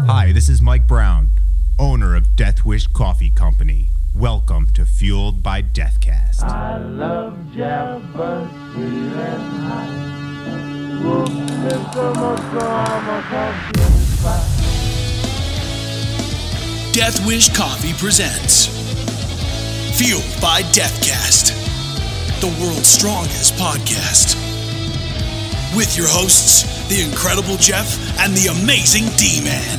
Hi, this is Mike Brown, owner of Death Wish Coffee Company. Welcome to Fueled by Deathcast. I love Java, sweet and high. Whoop, there's so much drama, coffee and fire. Death Wish Coffee presents Fueled by Deathcast, the world's strongest podcast. With your hosts, the incredible Jeff and the amazing D-Man.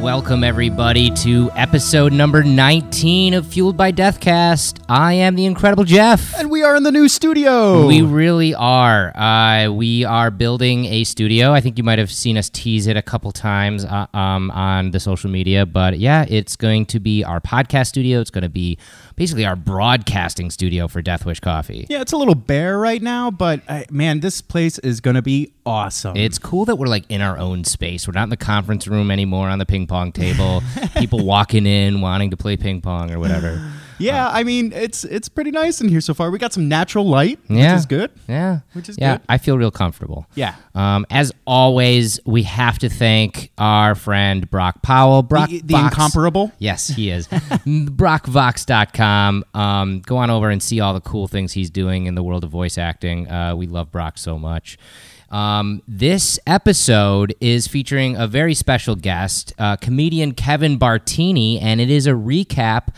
Welcome, everybody, to episode number 19 of Fueled by Deathcast. I am the incredible Jeff. And we are in the new studio. We really are. We are building a studio. I think you might have seen us tease it a couple times on the social media. But yeah, it's going to be our podcast studio. It's going to be basically our broadcasting studio for Death Wish Coffee. Yeah, it's a little bare right now, but man, this place is going to be awesome. It's cool that we're like in our own space. We're not in the conference room anymore on the ping pong table. People walking in wanting to play ping pong or whatever. Yeah, I mean, it's pretty nice in here so far. We got some natural light, which is good. Yeah. Which is good. I feel real comfortable. Yeah. As always, we have to thank our friend Brock Powell. The incomparable? Yes, he is. BrockVox.com. Go on over and see all the cool things he's doing in the world of voice acting. We love Brock so much. This episode is featuring a very special guest, comedian Kevin Bartini, and it is a recap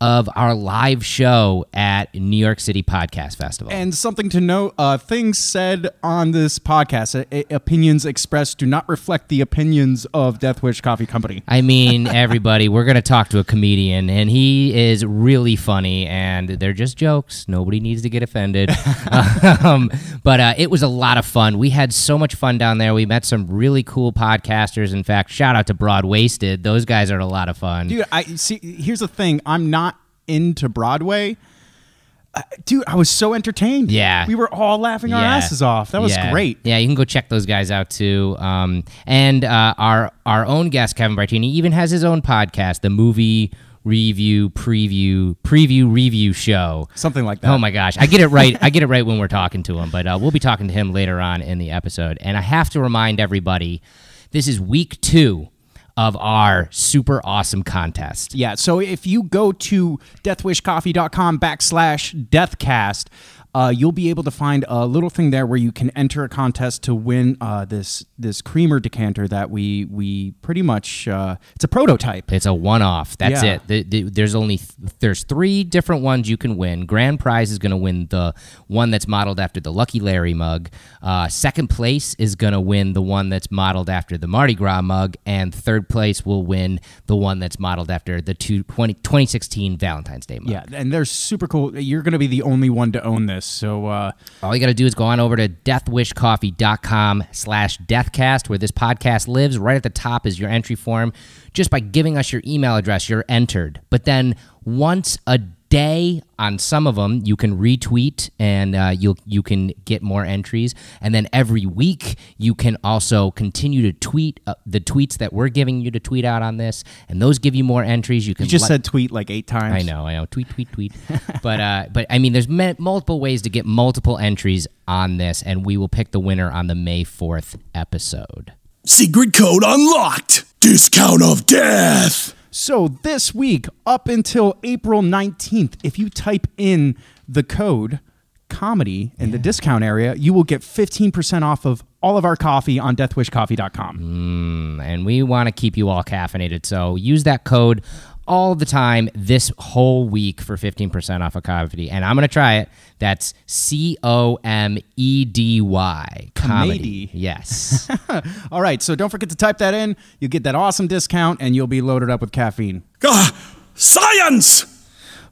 of our live show at New York City Podcast Festival. And something to note, things said on this podcast, opinions expressed, do not reflect the opinions of Death Wish Coffee Company. I mean, everybody, we're going to talk to a comedian, and he is really funny, and they're just jokes. Nobody needs to get offended. But it was a lot of fun. We had so much fun down there. We met some really cool podcasters. In fact, shout out to Broad Wasted. Those guys are a lot of fun. Dude, here's the thing. I'm not into Broadway. Dude, I was so entertained. Yeah. We were all laughing our asses off. That was great. Yeah, you can go check those guys out too. And our own guest, Kevin Bartini, even has his own podcast, The Movie Review Preview Show. Something like that. Oh my gosh. I get it right. I get it right when we're talking to him, but we'll be talking to him later on in the episode. And I have to remind everybody, this is week 2 of our super awesome contest. Yeah, so if you go to deathwishcoffee.com/deathcast, you'll be able to find a little thing there where you can enter a contest to win this creamer decanter that we pretty much, it's a prototype. It's a one-off. That's it. There's 3 different ones you can win. Grand prize is going to win the one that's modeled after the Lucky Larry mug. Second place is going to win the one that's modeled after the Mardi Gras mug. And third place will win the one that's modeled after the 2016 Valentine's Day mug. Yeah, and they're super cool. You're going to be the only one to own this. So all you got to do is go on over to deathwishcoffee.com/deathcast, where this podcast lives. Right at the top is your entry form. Just by giving us your email address, you're entered. But then once a day on some of them, you can retweet and you can get more entries. And then every week, you can also continue to tweet the tweets that we're giving you to tweet out on this. And those give you more entries. You just said tweet like 8 times. I know. Tweet. But I mean, there's multiple ways to get multiple entries on this, and we will pick the winner on the May 4th episode. Secret code unlocked. Discount of death. So this week, up until April 19th, if you type in the code comedy in the discount area, you will get 15% off of all of our coffee on deathwishcoffee.com. And we want to keep you all caffeinated, so use that code all the time this whole week for 15% off of coffee. And I'm going to try it. That's COMEDY. Comedy. Yes. All right. So don't forget to type that in. You get that awesome discount and you'll be loaded up with caffeine. Science!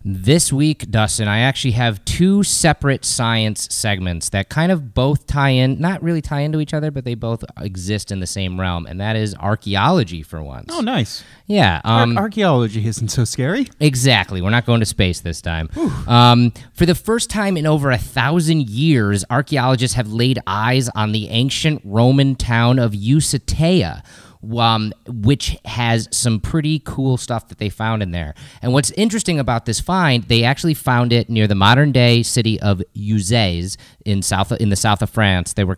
This week, Dustin, I actually have 2 separate science segments that kind of both tie in, not really tie into each other, but they both exist in the same realm, and that is archaeology for once. Oh, nice. Yeah. Archaeology isn't so scary. Exactly. We're not going to space this time. For the first time in over 1,000 years, archaeologists have laid eyes on the ancient Roman town of Usatea, which has some pretty cool stuff that they found in there. And what's interesting about this find, they actually found it near the modern-day city of Uzès in the south of France. They were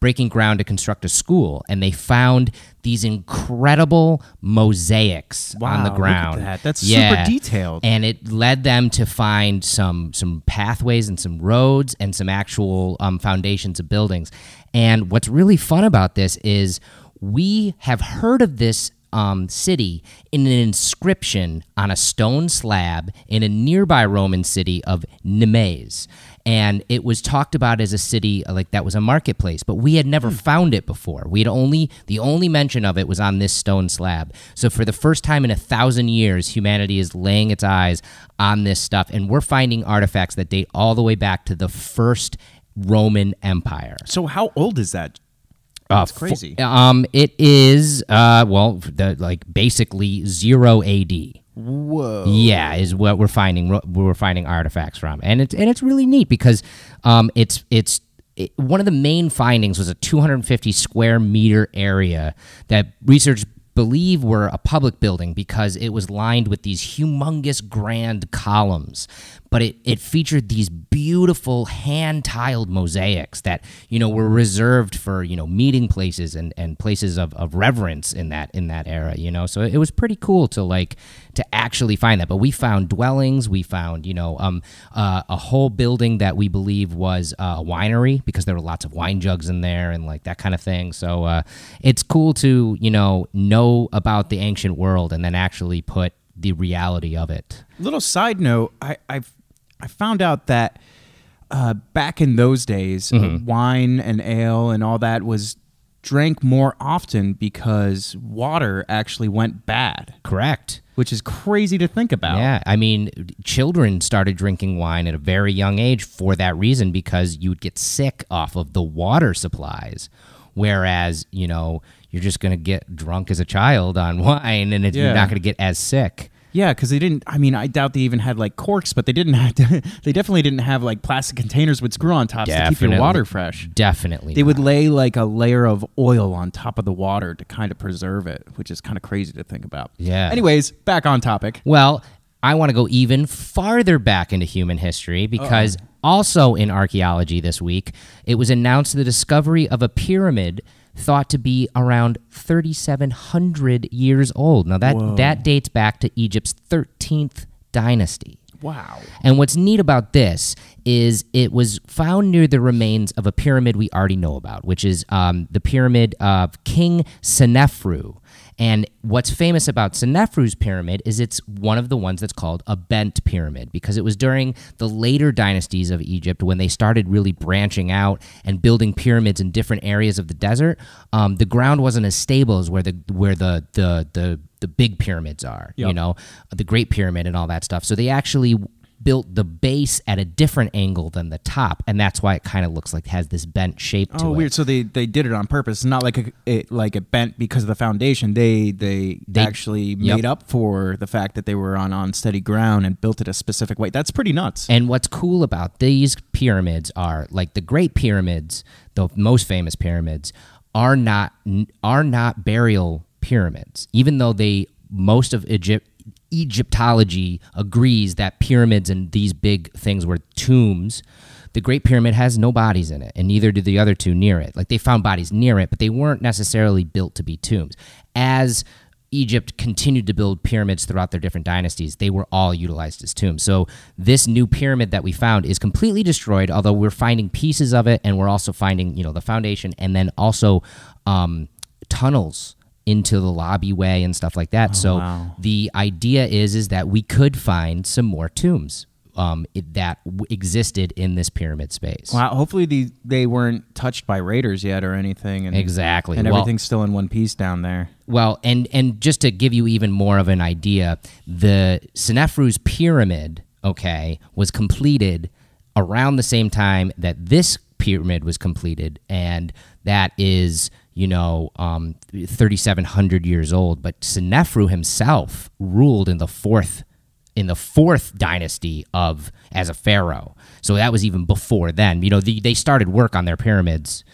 breaking ground to construct a school, and they found these incredible mosaics on the ground. Look at that. That's super detailed. And it led them to find some pathways and some roads and some actual foundations of buildings. And what's really fun about this is we have heard of this city in an inscription on a stone slab in a nearby Roman city of Nimes. And it was talked about as a city like that was a marketplace, but we had never found it before. The only mention of it was on this stone slab. So for the first time in 1,000 years, humanity is laying its eyes on this stuff, and we're finding artifacts that date all the way back to the first Roman Empire. So how old is that? That's crazy. It is basically 0 AD. Whoa! Yeah, is what we're finding. We're finding artifacts from, and it's really neat because one of the main findings was a 250 square meter area that researchers believe were a public building because it was lined with these humongous grand columns, but it featured these beautiful hand-tiled mosaics that were reserved for meeting places and places of reverence in that era. So it was pretty cool to actually find that. But we found dwellings, we found a whole building that we believe was a winery because there were lots of wine jugs in there and that kind of thing. So it's cool to know about the ancient world and then actually put the reality of it. Little side note, I found out that back in those days, wine and ale and all that was drank more often because water actually went bad. Correct. Which is crazy to think about. Yeah, I mean, children started drinking wine at a very young age for that reason, because you'd get sick off of the water supplies. Whereas, you're just going to get drunk as a child on wine and you're not going to get as sick. Yeah, because they didn't, I doubt they even had corks, but they definitely didn't have plastic containers with screw on tops to keep your water fresh. Definitely. They would lay a layer of oil on top of the water to kind of preserve it, which is kind of crazy to think about. Yeah. Anyways, back on topic. Well, I want to go even farther back into human history because also in archaeology this week, it was announced the discovery of a pyramid thought to be around 3,700 years old. Now, that dates back to Egypt's 13th dynasty. Wow. And what's neat about this is it was found near the remains of a pyramid we already know about, which is the pyramid of King Senefru. And what's famous about Senefru's pyramid is it's one of the ones that's called a bent pyramid, because it was during the later dynasties of Egypt when they started really branching out and building pyramids in different areas of the desert. The ground wasn't as stable as where the big pyramids are, the Great Pyramid and all that stuff. So they actually built the base at a different angle than the top, and that's why it kind of looks like it has this bent shape to it. Oh, weird. So they did it on purpose. It's not like a bent because of the foundation. They actually made up for the fact that they were on unsteady ground and built it a specific way. That's pretty nuts. And what's cool about these pyramids are the Great Pyramids, the most famous pyramids, are not burial pyramids, even though most of Egyptology agrees that pyramids and these big things were tombs. The Great Pyramid has no bodies in it, and neither do the other two near it. They found bodies near it, but they weren't necessarily built to be tombs. As Egypt continued to build pyramids throughout their different dynasties, they were all utilized as tombs. So this new pyramid that we found is completely destroyed, although we're finding pieces of it, and we're also finding, the foundation, and then also tunnels into the lobby way and stuff like that. The idea is that we could find some more tombs that existed in this pyramid space. Wow! Hopefully they weren't touched by raiders yet or anything. And, exactly, and everything's still in one piece down there. Well, and just to give you even more of an idea, the Senefru's pyramid, was completed around the same time that this pyramid was completed, and that is 3,700 years old. But Senefru himself ruled in the fourth dynasty as a pharaoh. So that was even before then. They started work on their pyramids,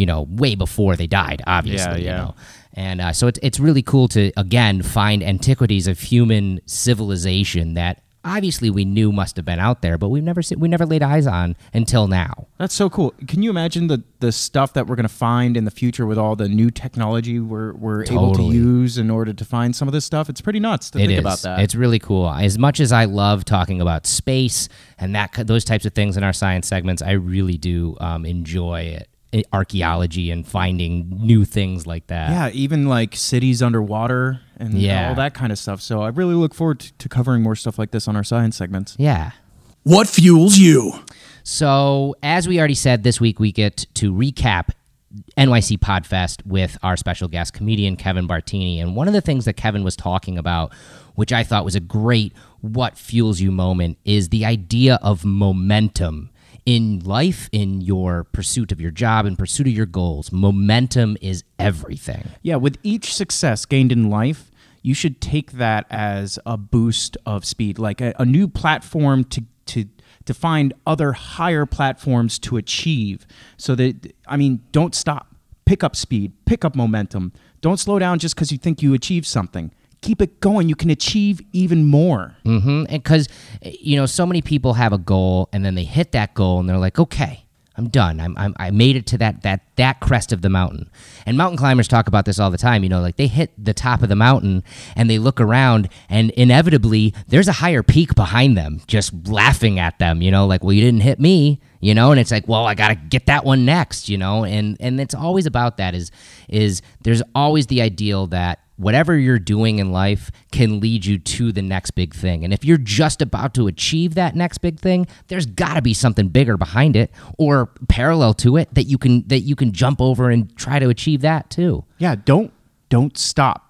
you know, way before they died, obviously. You know? And so it's really cool to, again, find antiquities of human civilization that obviously we knew must have been out there, but we never laid eyes on until now. That's so cool. Can you imagine the stuff that we're going to find in the future with all the new technology we're able to use in order to find some of this stuff? It's pretty nuts to think about that. It's really cool. As much as I love talking about space and those types of things in our science segments, I really do enjoy it. Archaeology and finding new things like that. Yeah, even like cities underwater and all that kind of stuff. So I really look forward to covering more stuff like this on our science segments. Yeah. What fuels you? So as we already said, this week we get to recap NYC Podfest with our special guest comedian Kevin Bartini. And one of the things that Kevin was talking about, which I thought was a great what fuels you moment, is the idea of momentum. In life, in your pursuit of your job, in pursuit of your goals, momentum is everything. Yeah, with each success gained in life, you should take that as a boost of speed, like a new platform to find other higher platforms to achieve. So that, I mean, don't stop. Pick up speed. Pick up momentum. Don't slow down just because you think you achieved something. Keep it going. You can achieve even more. Mm-hmm. And because, you know, so many people have a goal and then they hit that goal and they're like, okay, I'm done. I made it to that crest of the mountain. And mountain climbers talk about this all the time. You know, like they hit the top of the mountain and they look around and inevitably there's a higher peak behind them just laughing at them, you know, like, well, you didn't hit me, you know? And it's like, well, I got to get that one next, you know? And it's always about that is there's always the ideal that whatever you're doing in life can lead you to the next big thing. And if you're just about to achieve that next big thing, there's got to be something bigger behind it or parallel to it that you can jump over and try to achieve that too. Yeah, don't stop.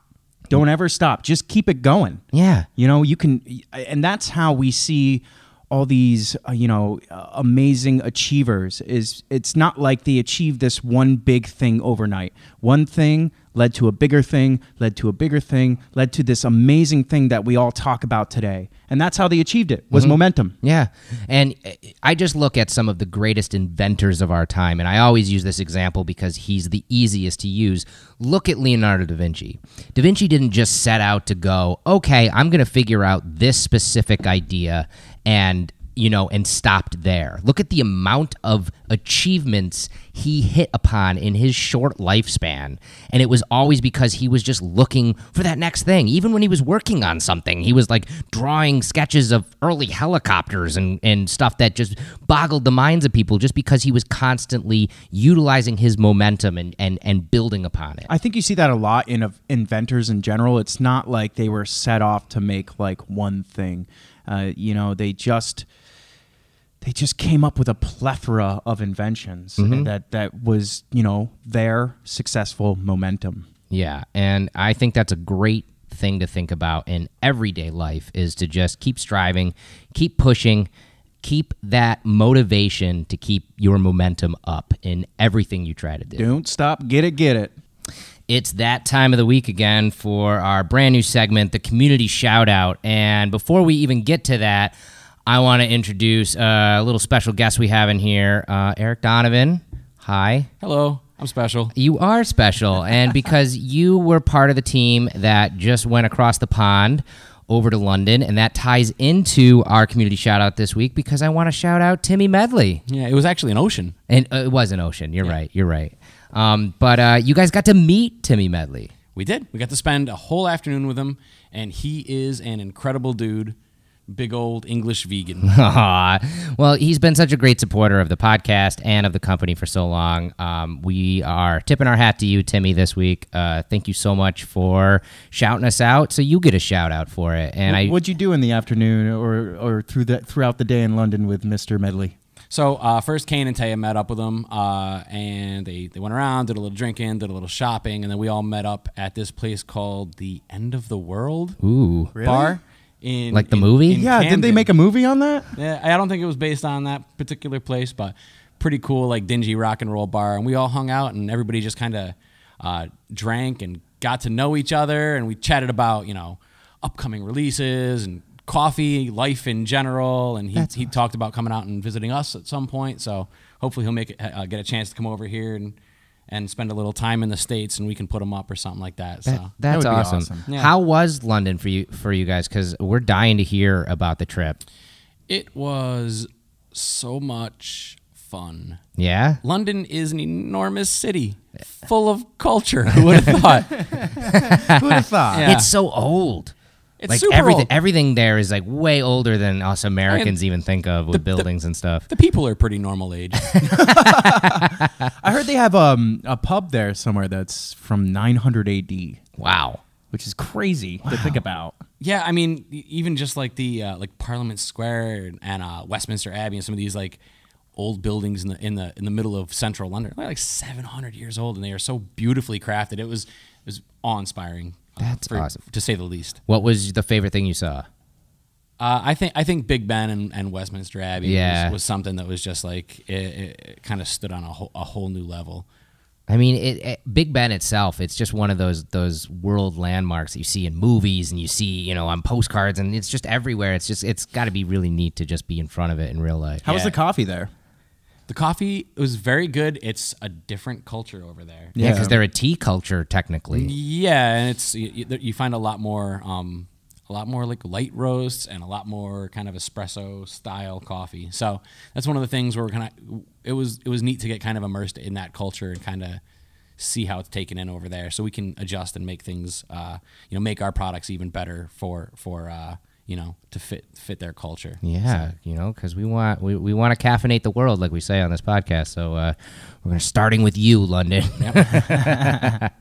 Don't ever stop. Just keep it going. Yeah. You know, you can, and that's how we see all these, amazing achievers. It's not like they achieved this one big thing overnight. One thing led to a bigger thing, led to a bigger thing, led to this amazing thing that we all talk about today. And that's how they achieved it, was momentum. Yeah. And I just look at some of the greatest inventors of our time, and I always use this example because he's the easiest to use. Look at Leonardo da Vinci. Da Vinci didn't just set out to go, okay, I'm going to figure out this specific idea and stopped there. Look at the amount of achievements he hit upon in his short lifespan. And it was always because he was just looking for that next thing. Even when he was working on something, he was like drawing sketches of early helicopters and stuff that just boggled the minds of people just because he was constantly utilizing his momentum and building upon it. I think you see that a lot in inventors in general. It's not like they were set off to make like one thing. They just came up with a plethora of inventions that was, their successful momentum. Yeah, and I think that's a great thing to think about in everyday life is to just keep striving, keep pushing, keep that motivation to keep your momentum up in everything you try to do. Don't stop, get it. It's that time of the week again for our brand new segment, the Community Shout-Out. And before we even get to that, I want to introduce a little special guest we have in here, Eric Donovan. Hi. Hello. I'm special. You are special. And because you were part of the team that just went across the pond over to London, and that ties into our community shout-out this week because I want to shout-out Timmy Medley. Yeah, it was actually an ocean. And it was an ocean. You're right. But you guys got to meet Timmy Medley. We did. We got to spend a whole afternoon with him, and he is an incredible dude, big old English vegan. Well, he's been such a great supporter of the podcast and of the company for so long. We are tipping our hat to you, Timmy, this week. Thank you so much for shouting us out. So you get a shout out for it. And what'd you do in the afternoon or throughout the day in London with Mr. Medley? So first, Kane and Taya met up with him, and they went around, did a little drinking, did a little shopping, and then we all met up at this place called The End of the World. Ooh, really? Bar. Like the movie? Yeah, didn't they make a movie on that? Yeah, I don't think it was based on that particular place, but pretty cool, like dingy rock and roll bar. And we all hung out, and everybody just kind of drank and got to know each other, and we chatted about upcoming releases and coffee, life in general, and he talked about coming out and visiting us at some point, so hopefully he'll get a chance to come over here and and spend a little time in the States, and we can put them up or something like that. So that's awesome. Yeah. How was London for you guys? Because we're dying to hear about the trip. It was so much fun. Yeah? London is an enormous city full of culture. Who would have thought? Who would have thought? Yeah. It's so old. It's like super old. Everything there is like way older than us Americans even think of with buildings and stuff. The people are pretty normal age. I heard they have a pub there somewhere that's from 900 AD. Wow. Which is crazy to think about. Yeah, I mean, even just like the like Parliament Square and Westminster Abbey and some of these like old buildings in the middle of central London. They're like 700 years old, and they are so beautifully crafted. It was awe-inspiring. That's awesome, to say the least. What was the favorite thing you saw? I think Big Ben and Westminster Abbey was something that was just like it kind of stood on a whole new level. I mean, Big Ben itself, it's just one of those world landmarks that you see in movies and you see, you know, on postcards, and it's just everywhere. It's got to be really neat to just be in front of it in real life. How was the coffee there? The coffee was very good. It's a different culture over there. Yeah, because they're a tea culture technically. Yeah, and it's you find a lot more like light roasts and a lot more kind of espresso style coffee. So that's one of the things where it was neat to get kind of immersed in that culture and kind of see how it's taken in over there. So we can adjust and make things, you know, make our products even better for you know, to fit their culture. Yeah, so, you know, because we want to caffeinate the world, like we say on this podcast. So we're starting with you, London. Yep.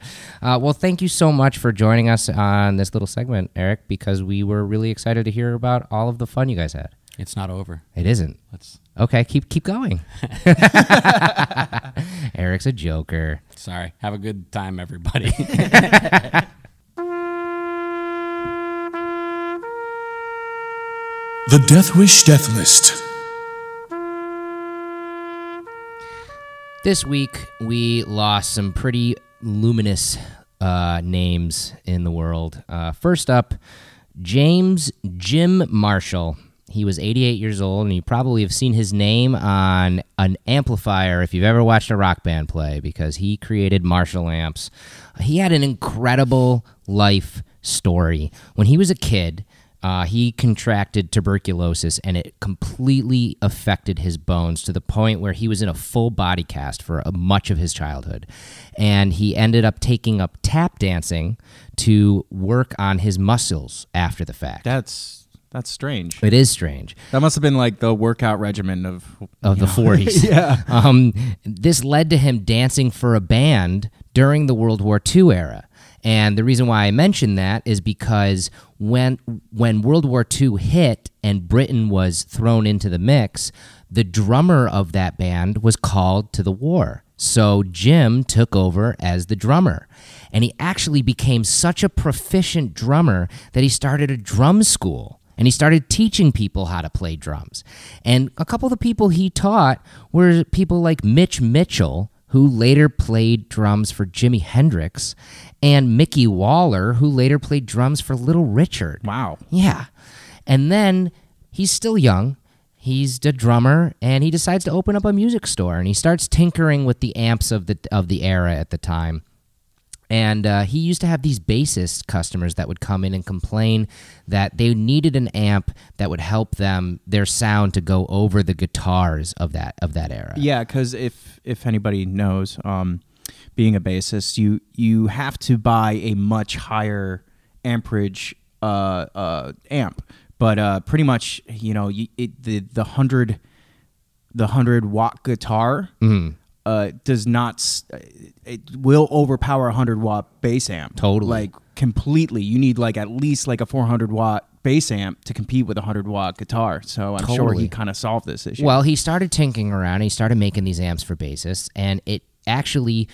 Well, thank you so much for joining us on this little segment, Eric, because we were really excited to hear about all of the fun you guys had. It's not over. It isn't. Okay, keep going. Eric's a joker. Sorry. Have a good time, everybody. The Death Wish Death List. This week, we lost some pretty luminous names in the world. First up, James Jim Marshall. He was 88 years old, and you probably have seen his name on an amplifier if you've ever watched a rock band play, because he created Marshall amps. He had an incredible life story. When he was a kid, he contracted tuberculosis, and it completely affected his bones to the point where he was in a full body cast for much of his childhood. And he ended up taking up tap dancing to work on his muscles after the fact. That's strange. It is strange. That must have been like the workout regimen of the 40s. Yeah. This led to him dancing for a band during the World War II era. And the reason why I mention that is because when World War II hit and Britain was thrown into the mix, the drummer of that band was called to the war. So Jim took over as the drummer. And he actually became such a proficient drummer that he started a drum school. And he started teaching people how to play drums. And a couple of the people he taught were people like Mitch Mitchell, who later played drums for Jimi Hendrix, and Mickey Waller, who later played drums for Little Richard. Wow. Yeah. And then he's still young. He's the drummer, and he decides to open up a music store, and he starts tinkering with the amps of the era at the time. And he used to have these bassist customers that would come in and complain that they needed an amp that would help them, their sound, to go over the guitars of that era. Yeah, because if anybody knows, being a bassist, you have to buy a much higher amperage amp, but pretty much, you know, the 100 watt guitar. Mm-hmm. Does not, it will overpower a 100-watt bass amp. Totally. Like, completely. You need, like, at least, like, a 400-watt bass amp to compete with a 100-watt guitar. So I'm sure he kind of solved this issue. Well, he started tinkering around. He started making these amps for bassists, and it actually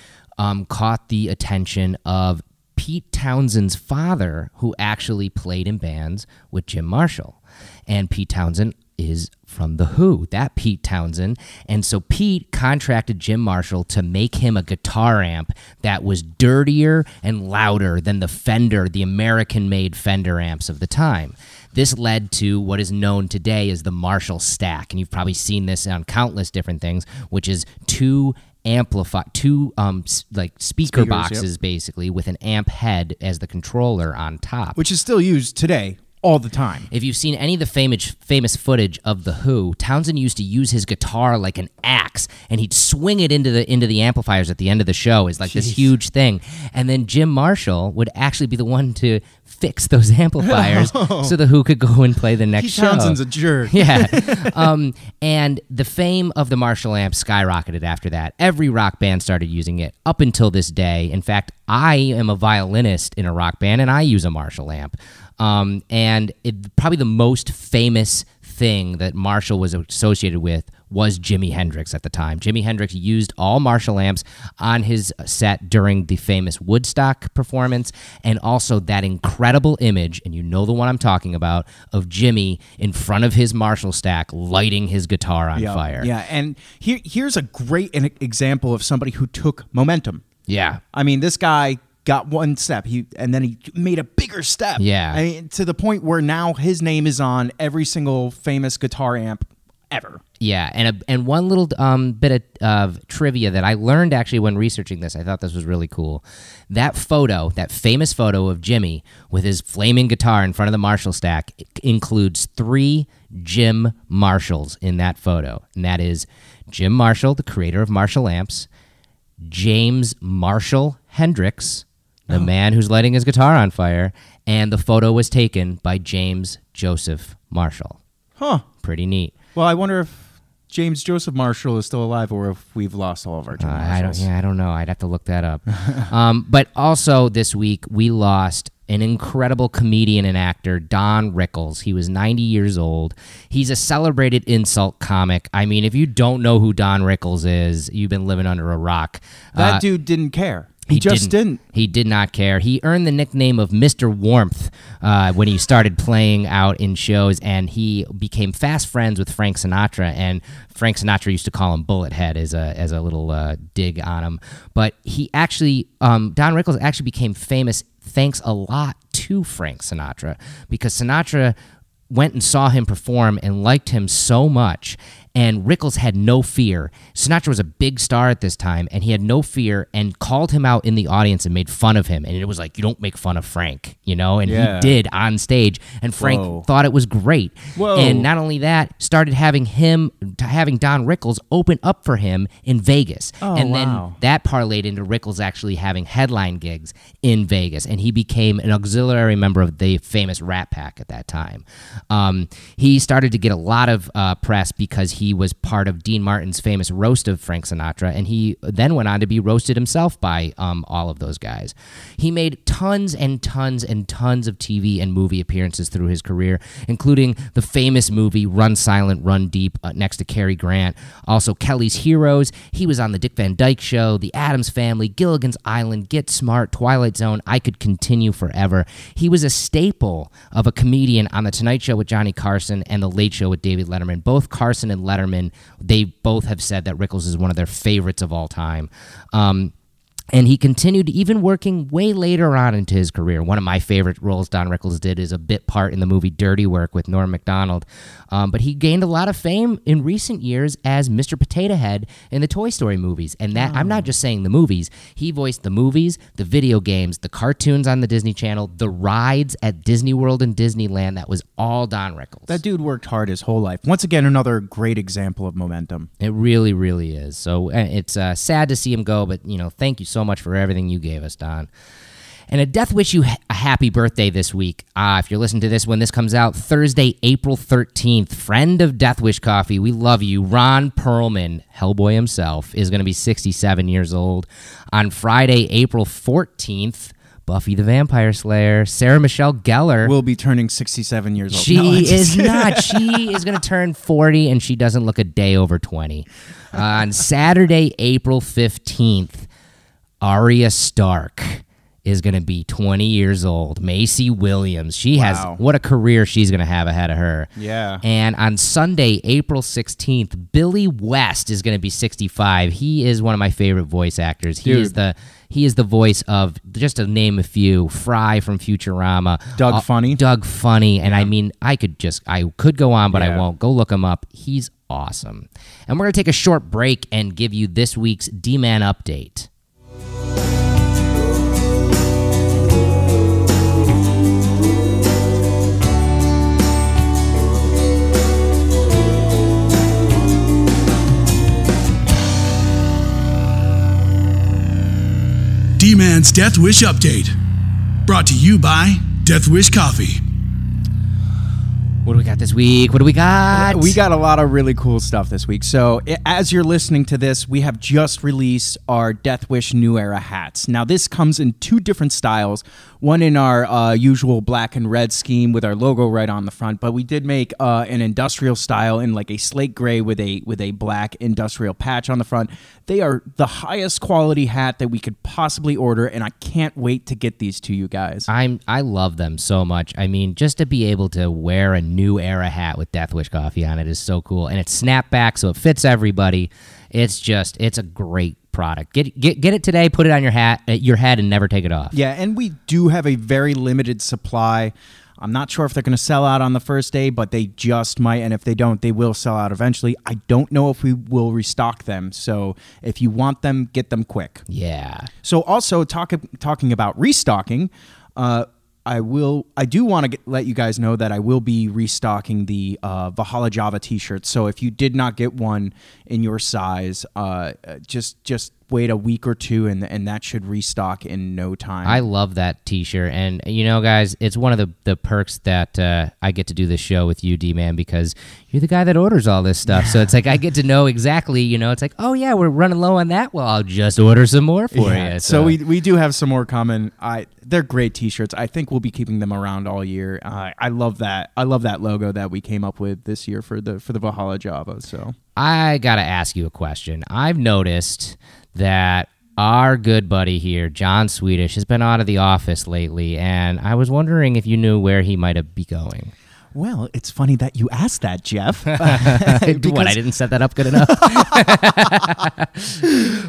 caught the attention of Pete Townshend's father, who actually played in bands with Jim Marshall. And Pete Townshend is from The Who, that Pete Townshend. And so Pete contracted Jim Marshall to make him a guitar amp that was dirtier and louder than the Fender, the American-made Fender amps of the time. This led to what is known today as the Marshall Stack, and you've probably seen this on countless different things, which is two amplify two speaker boxes, yep, basically, with an amp head as the controller on top, which is still used today all the time. If you've seen any of the famous footage of The Who, Townsend used to use his guitar like an axe, and he'd swing it into the amplifiers at the end of the show as like, jeez, this huge thing. And then Jim Marshall would actually be the one to fix those amplifiers, oh, so The Who could go and play the next show. Townsend's a jerk. Yeah. And the fame of the Marshall amp skyrocketed after that. Every rock band started using it up until this day. In fact, I am a violinist in a rock band, and I use a Marshall amp. And probably the most famous thing that Marshall was associated with was Jimi Hendrix at the time. Jimi Hendrix used all Marshall amps on his set during the famous Woodstock performance, and also that incredible image, and you know the one I'm talking about, of Jimi in front of his Marshall stack lighting his guitar on fire. Yeah, and here's a great example of somebody who took momentum. Yeah. I mean, this guy got one step, and then he made a bigger step. Yeah. I mean, to the point where now his name is on every single famous guitar amp ever. Yeah, and one little bit of trivia that I learned actually when researching this, I thought this was really cool. That photo, that famous photo of Jimi with his flaming guitar in front of the Marshall stack, includes three Jim Marshalls in that photo, and that is Jim Marshall, the creator of Marshall amps, James Marshall Hendrix, the man who's lighting his guitar on fire, and the photo was taken by James Joseph Marshall. Huh. Pretty neat. Well, I wonder if James Joseph Marshall is still alive or if we've lost all of our Jim Marshalls. I don't know. I'd have to look that up. But also this week, we lost an incredible comedian and actor, Don Rickles. He was 90 years old. He's a celebrated insult comic. I mean, if you don't know who Don Rickles is, you've been living under a rock. That dude didn't care. He just didn't. He did not care. He earned the nickname of Mr. Warmth when he started playing out in shows, and he became fast friends with Frank Sinatra, and Frank Sinatra used to call him Bullethead as a little dig on him. But he actually, Don Rickles actually became famous thanks a lot to Frank Sinatra, because Sinatra went and saw him perform and liked him so much, and Rickles had no fear. Sinatra was a big star at this time, and he had no fear and called him out in the audience and made fun of him. And it was like, you don't make fun of Frank, you know? And he did on stage, and Frank thought it was great. Whoa. And not only that, started having Don Rickles open up for him in Vegas. Oh, and then that parlayed into Rickles actually having headline gigs in Vegas, and he became an auxiliary member of the famous Rat Pack at that time. He started to get a lot of press because he was part of Dean Martin's famous roast of Frank Sinatra, and he then went on to be roasted himself by all of those guys. He made tons and tons and tons of TV and movie appearances through his career, including the famous movie Run Silent, Run Deep, next to Cary Grant, also Kelly's Heroes. He was on The Dick Van Dyke Show, The Addams Family, Gilligan's Island, Get Smart, Twilight Zone. I could continue forever. He was a staple of a comedian on The Tonight Show with Johnny Carson and The Late Show with David Letterman. Both Carson and Letterman, they both have said that Rickles is one of their favorites of all time. And he continued even working way later on into his career. One of my favorite roles Don Rickles did is a bit part in the movie Dirty Work with Norm Macdonald. But he gained a lot of fame in recent years as Mr. Potato Head in the Toy Story movies. And that, I'm not just saying the movies. He voiced the movies, the video games, the cartoons on the Disney Channel, the rides at Disney World and Disneyland. That was all Don Rickles. That dude worked hard his whole life. Once again, another great example of momentum. It really, really is. So it's sad to see him go, but you know, thank you so much for everything you gave us, Don. And a Death Wish You a happy birthday this week. If you're listening to this when this comes out, Thursday, April 13th, friend of Death Wish Coffee, we love you, Ron Perlman, Hellboy himself, is going to be 67 years old. On Friday, April 14th, Buffy the Vampire Slayer, Sarah Michelle Gellar will be turning 67 years old. She is going to turn 40, and she doesn't look a day over 20. On Saturday, April 15th, Arya Stark is going to be 20 years old. Macy Williams. She has, what a career she's going to have ahead of her. Yeah. And on Sunday, April 16th, Billy West is going to be 65. He is one of my favorite voice actors. Dude. He is the voice of, just to name a few, Fry from Futurama. Doug Funny. And I mean, I could go on, but I won't. Go look him up. He's awesome. And we're going to take a short break and give you this week's D-Man update. D-Man's Death Wish Update, brought to you by Death Wish Coffee. What do we got this week? What do we got? We got a lot of really cool stuff this week. So as you're listening to this, we have just released our Death Wish New Era hats. Now, this comes in two different styles. One in our usual black and red scheme with our logo right on the front. But we did make an industrial style in like a slate gray with a black industrial patch on the front. They are the highest quality hat that we could possibly order, and I can't wait to get these to you guys. I love them so much. I mean, just to be able to wear a New Era hat with Death Wish Coffee on it is so cool, and it's snapback, so it fits everybody. It's a great product. Get it today. Put it on your head, and never take it off. Yeah, and we do have a very limited supply. I'm not sure if they're going to sell out on the first day, but they just might, and if they don't, they will sell out eventually. I don't know if we will restock them, so if you want them, get them quick. Yeah. So also talking about restocking. I do want to let you guys know that I will be restocking the Valhalla Java T-shirt. So if you did not get one in your size, just wait a week or two, and that should restock in no time. I love that T-shirt, and you know, guys, it's one of the perks that I get to do this show with you, D-Man, because you're the guy that orders all this stuff. So it's like I get to know exactly, you know, it's like, oh yeah, we're running low on that. Well, I'll just order some more for you. So we do have some more coming. They're great T-shirts. I think we'll be keeping them around all year. I love that. I love that logo that we came up with this year for the Valhalla Java. So I gotta ask you a question. I've noticed that our good buddy here, John Swedish, has been out of the office lately, and I was wondering if you knew where he might be going. Well, it's funny that you asked that, Jeff. What, I didn't set that up good enough?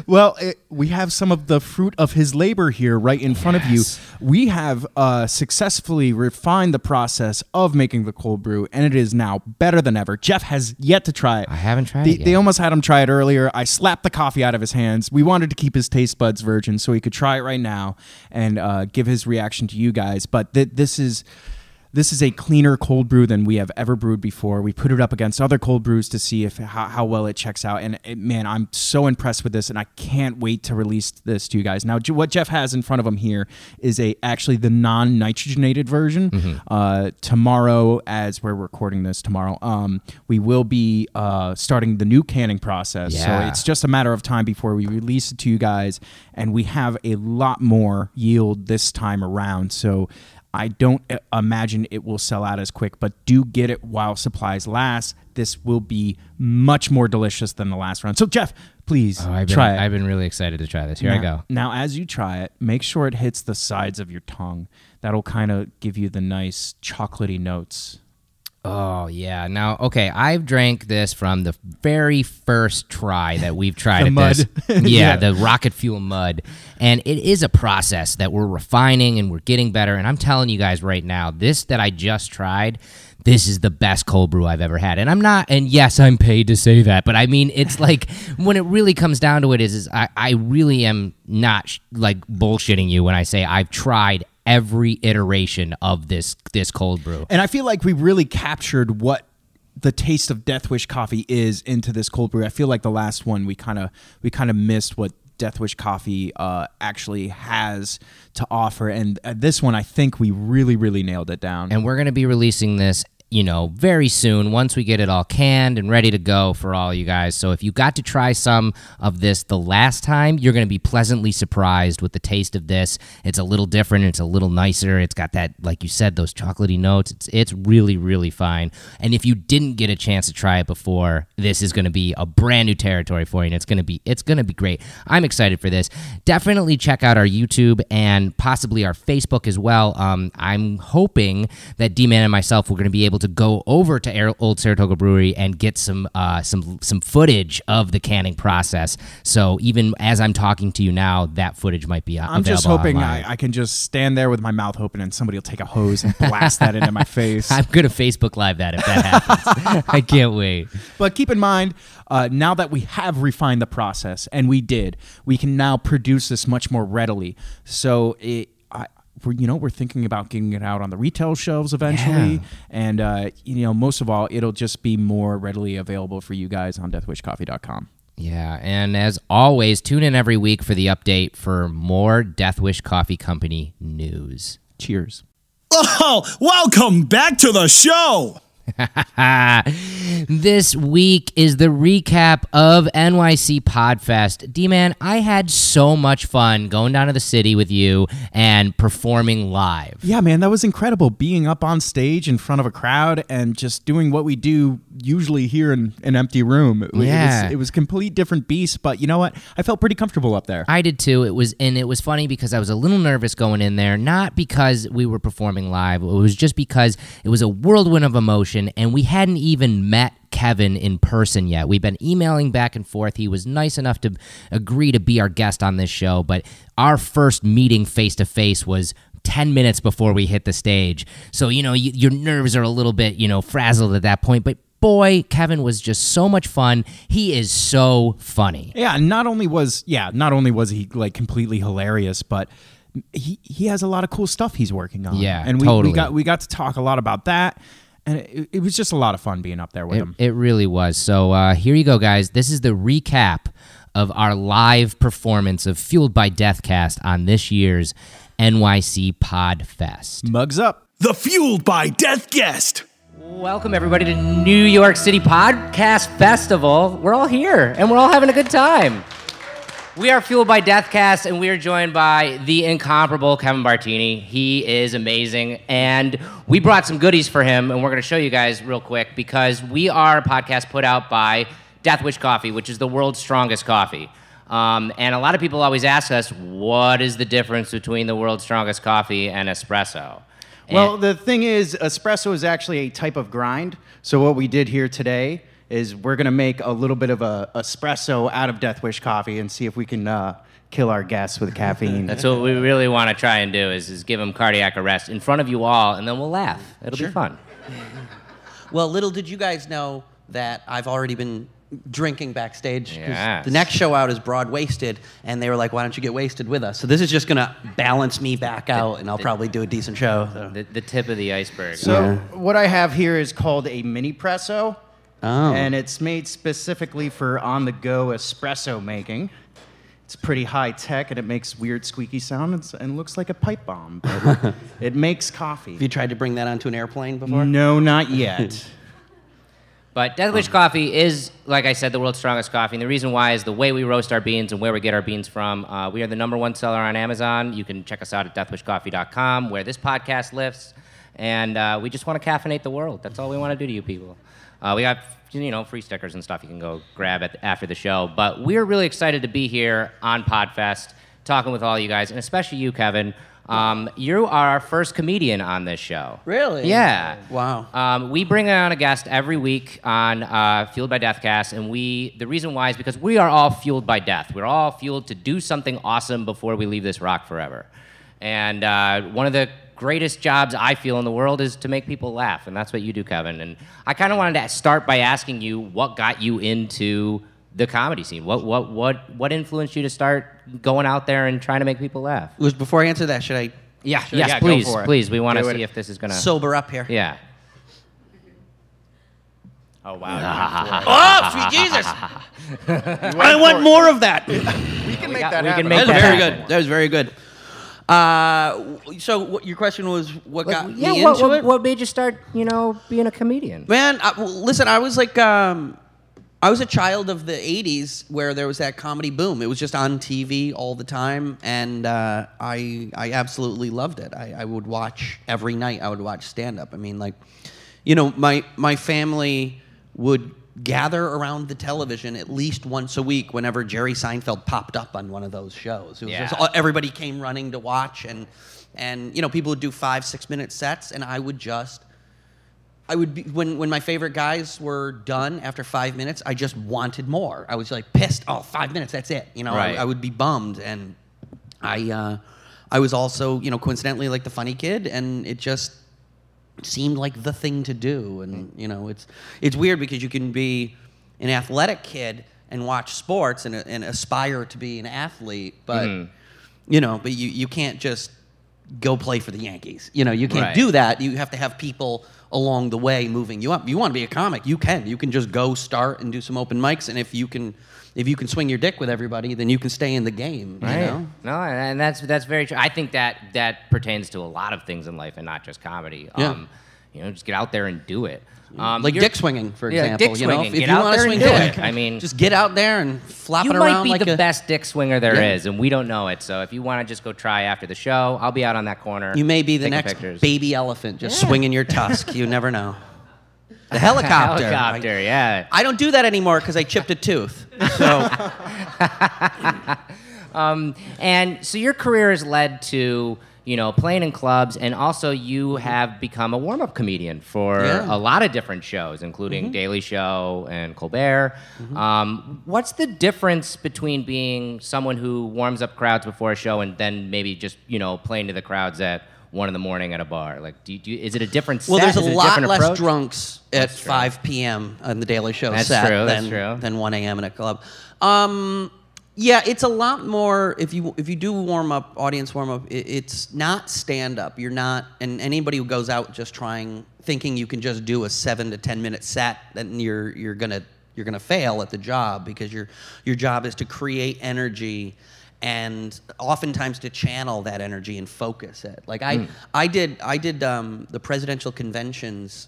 Well, we have some of the fruit of his labor here right in front of you. We have successfully refined the process of making the cold brew, and it is now better than ever. Jeff has yet to try it. I haven't tried it yet. They almost had him try it earlier. I slapped the coffee out of his hands. We wanted to keep his taste buds virgin so he could try it right now and give his reaction to you guys. But this is a cleaner cold brew than we have ever brewed before. We put it up against other cold brews to see how well it checks out. And man, I'm so impressed with this, and I can't wait to release this to you guys. Now, what Jeff has in front of him here is actually the non-nitrogenated version. Mm-hmm. Tomorrow, as we're recording this tomorrow, we will be starting the new canning process. Yeah. So it's just a matter of time before we release it to you guys. And we have a lot more yield this time around. So I don't imagine it will sell out as quick, but do get it while supplies last. This will be much more delicious than the last round. So, Jeff, please try it. I've been really excited to try this. Here I go. Now, as you try it, make sure it hits the sides of your tongue. That'll kind of give you the nice chocolatey notes. Oh, yeah. Now, okay, I've drank this from the very first try that we've tried the mud. This. Yeah, the rocket fuel mud. And it is a process that we're refining and we're getting better. And I'm telling you guys right now, this that I just tried, this is the best cold brew I've ever had. And yes, I'm paid to say that, but I mean, it's like when it really comes down to it is I really am not like bullshitting you when I say I've tried every iteration of this cold brew. And I feel like we really captured what the taste of Death Wish Coffee is into this cold brew. I feel like the last one we kind of missed what Death Wish Coffee actually has to offer, and this one I think we really, really nailed it down. And we're going to be releasing this, you know, very soon once we get it all canned and ready to go for all you guys. So if you got to try some of this the last time, you're going to be pleasantly surprised with the taste of this. It's a little different. It's a little nicer. It's got that, like you said, those chocolatey notes. It's really, really fine. And if you didn't get a chance to try it before, this is going to be a brand new territory for you, and it's going to be great. I'm excited for this. Definitely check out our YouTube and possibly our Facebook as well. I'm hoping that D-Man and myself were going to be able able to go over to Old Saratoga Brewery and get some footage of the canning process. So even as I'm talking to you now, that footage might be available. I'm just hoping I can just stand there with my mouth open and somebody will take a hose and blast that into my face. I'm going to Facebook Live that if that happens. I can't wait. But keep in mind, now that we have refined the process, and we did, we can now produce this much more readily. So we're thinking about getting it out on the retail shelves eventually, and most of all, it'll just be more readily available for you guys on deathwishcoffee.com. Yeah, and as always, tune in every week for the update for more Death Wish Coffee Company news. Cheers. Oh, welcome back to the show. This week is the recap of NYC Podfest. D-Man, I had so much fun going down to the city with you and performing live. Yeah, man, that was incredible, being up on stage in front of a crowd and just doing what we do usually here in an empty room. Yeah. It was complete different beast, but you know what? I felt pretty comfortable up there. I did too. It was funny because I was a little nervous going in there, not because we were performing live. It was just because it was a whirlwind of emotion. And we hadn't even met Kevin in person yet. We've been emailing back and forth. He was nice enough to agree to be our guest on this show, but our first meeting face-to-face was 10 minutes before we hit the stage. So, your nerves are a little bit, frazzled at that point, but boy, Kevin was just so much fun. He is so funny. Yeah, not only was he like completely hilarious, but he has a lot of cool stuff he's working on. Yeah, and totally. we got to talk a lot about that. And it was just a lot of fun being up there with him. It really was. So here you go, guys. This is the recap of our live performance of Fueled by Deathcast on this year's NYC Podfest. Mugs up. The Fueled by Deathcast. Welcome, everybody, to New York City Podcast Festival. We're all here, and we're all having a good time. We are Fueled by Deathcast, and we are joined by the incomparable Kevin Bartini. He is amazing, and we brought some goodies for him, and we're going to show you guys real quick, because we are a podcast put out by Death Wish Coffee, which is the world's strongest coffee. And a lot of people always ask us, what is the difference between the world's strongest coffee and espresso? Well, the thing is, espresso is actually a type of grind, so what we did here today is we're going to make a little bit of a espresso out of Death Wish Coffee and see if we can kill our guests with caffeine. That's what we really want to try and do is give them cardiac arrest in front of you all, and then we'll laugh. It'll be fun. Well, little did you guys know that I've already been drinking backstage. Yes. The next show out is Broad Wasted, and they were like, why don't you get wasted with us? So this is just going to balance me back out, and I'll probably do a decent show. So. The tip of the iceberg. So what I have here is called a mini presso. Oh. And it's made specifically for on-the-go espresso making. It's pretty high-tech, and it makes weird squeaky sounds and looks like a pipe bomb. But it makes coffee. Have you tried to bring that onto an airplane before? No, not yet. But Death Wish Coffee is, like I said, the world's strongest coffee. And the reason why is the way we roast our beans and where we get our beans from. We are the #1 seller on Amazon. You can check us out at deathwishcoffee.com, where this podcast lives. And we just want to caffeinate the world. That's all we want to do to you people. We got, free stickers and stuff you can go grab after the show. But we're really excited to be here on Podfest, talking with all you guys, and especially you, Kevin. You are our first comedian on this show. Really? Yeah. Wow. We bring on a guest every week on Fueled by Deathcast, and the reason why is because we are all fueled by death. We're all fueled to do something awesome before we leave this rock forever. And one of the greatest jobs I feel in the world is to make people laugh, and that's what you do, Kevin. And I kind of wanted to start by asking you what got you into the comedy scene. What influenced you to start going out there and trying to make people laugh? It was before I answer that, should I? Yeah, yes, please. We want to see if this is gonna sober up here. Yeah. Oh wow! Oh, sweet Jesus! I want more of that. We can make that happen. That was very good. That was very good. So your question was what got me into it? What made you start, being a comedian? Man, listen, I was a child of the 80s where there was that comedy boom. It was just on TV all the time, and I absolutely loved it. I would watch every night. I would watch stand-up. I mean, my family would gather around the television at least once a week whenever Jerry Seinfeld popped up on one of those shows. It was just, everybody came running to watch, and people would do 5-6 minute sets, and I would just I would be, when my favorite guys were done after 5 minutes, I just wanted more. I was like pissed. Oh, 5 minutes, that's it. You know, right. I would be bummed, and I was also, you know, coincidentally like the funny kid, and it just seemed like the thing to do. And you know, it's weird because you can be an athletic kid and watch sports and aspire to be an athlete, but you know, but you can't just go play for the Yankees. You know, you can't do that. You have to have people along the way moving you up. You want to be a comic, you can just go start and do some open mics, and if you can swing your dick with everybody, then you can stay in the game, you know? No, and that's very true. I think that pertains to a lot of things in life and not just comedy. You know, just get out there and do it. Like dick swinging, for example. Dick swinging. You know, if you want to swing dick, I mean, just get out there and flop it around. You might be the best dick swinger there is, and we don't know it. So if you want to just go try after the show, I'll be out on that corner. You may be the next baby elephant just swinging your tusk. You never know. The helicopter. Helicopter, yeah. I don't do that anymore because I chipped a tooth. So. And so your career has led to, you know, playing in clubs, and also you have become a warm-up comedian for a lot of different shows, including Daily Show and Colbert. What's the difference between being someone who warms up crowds before a show and then maybe just, you know, playing to the crowds at 1 in the morning at a bar? Like, is it a different set? Well, there's a lot less approach? Drunks at 5 p.m. on the Daily Show than 1 a.m. in a club. Yeah, it's a lot more, if you do warm up, audience warm up, it's not stand up. You're not, and anybody who goes out just thinking you can just do a 7 to 10 minute set, then you're gonna fail at the job, because your job is to create energy, and oftentimes to channel that energy and focus it. Like I did the presidential conventions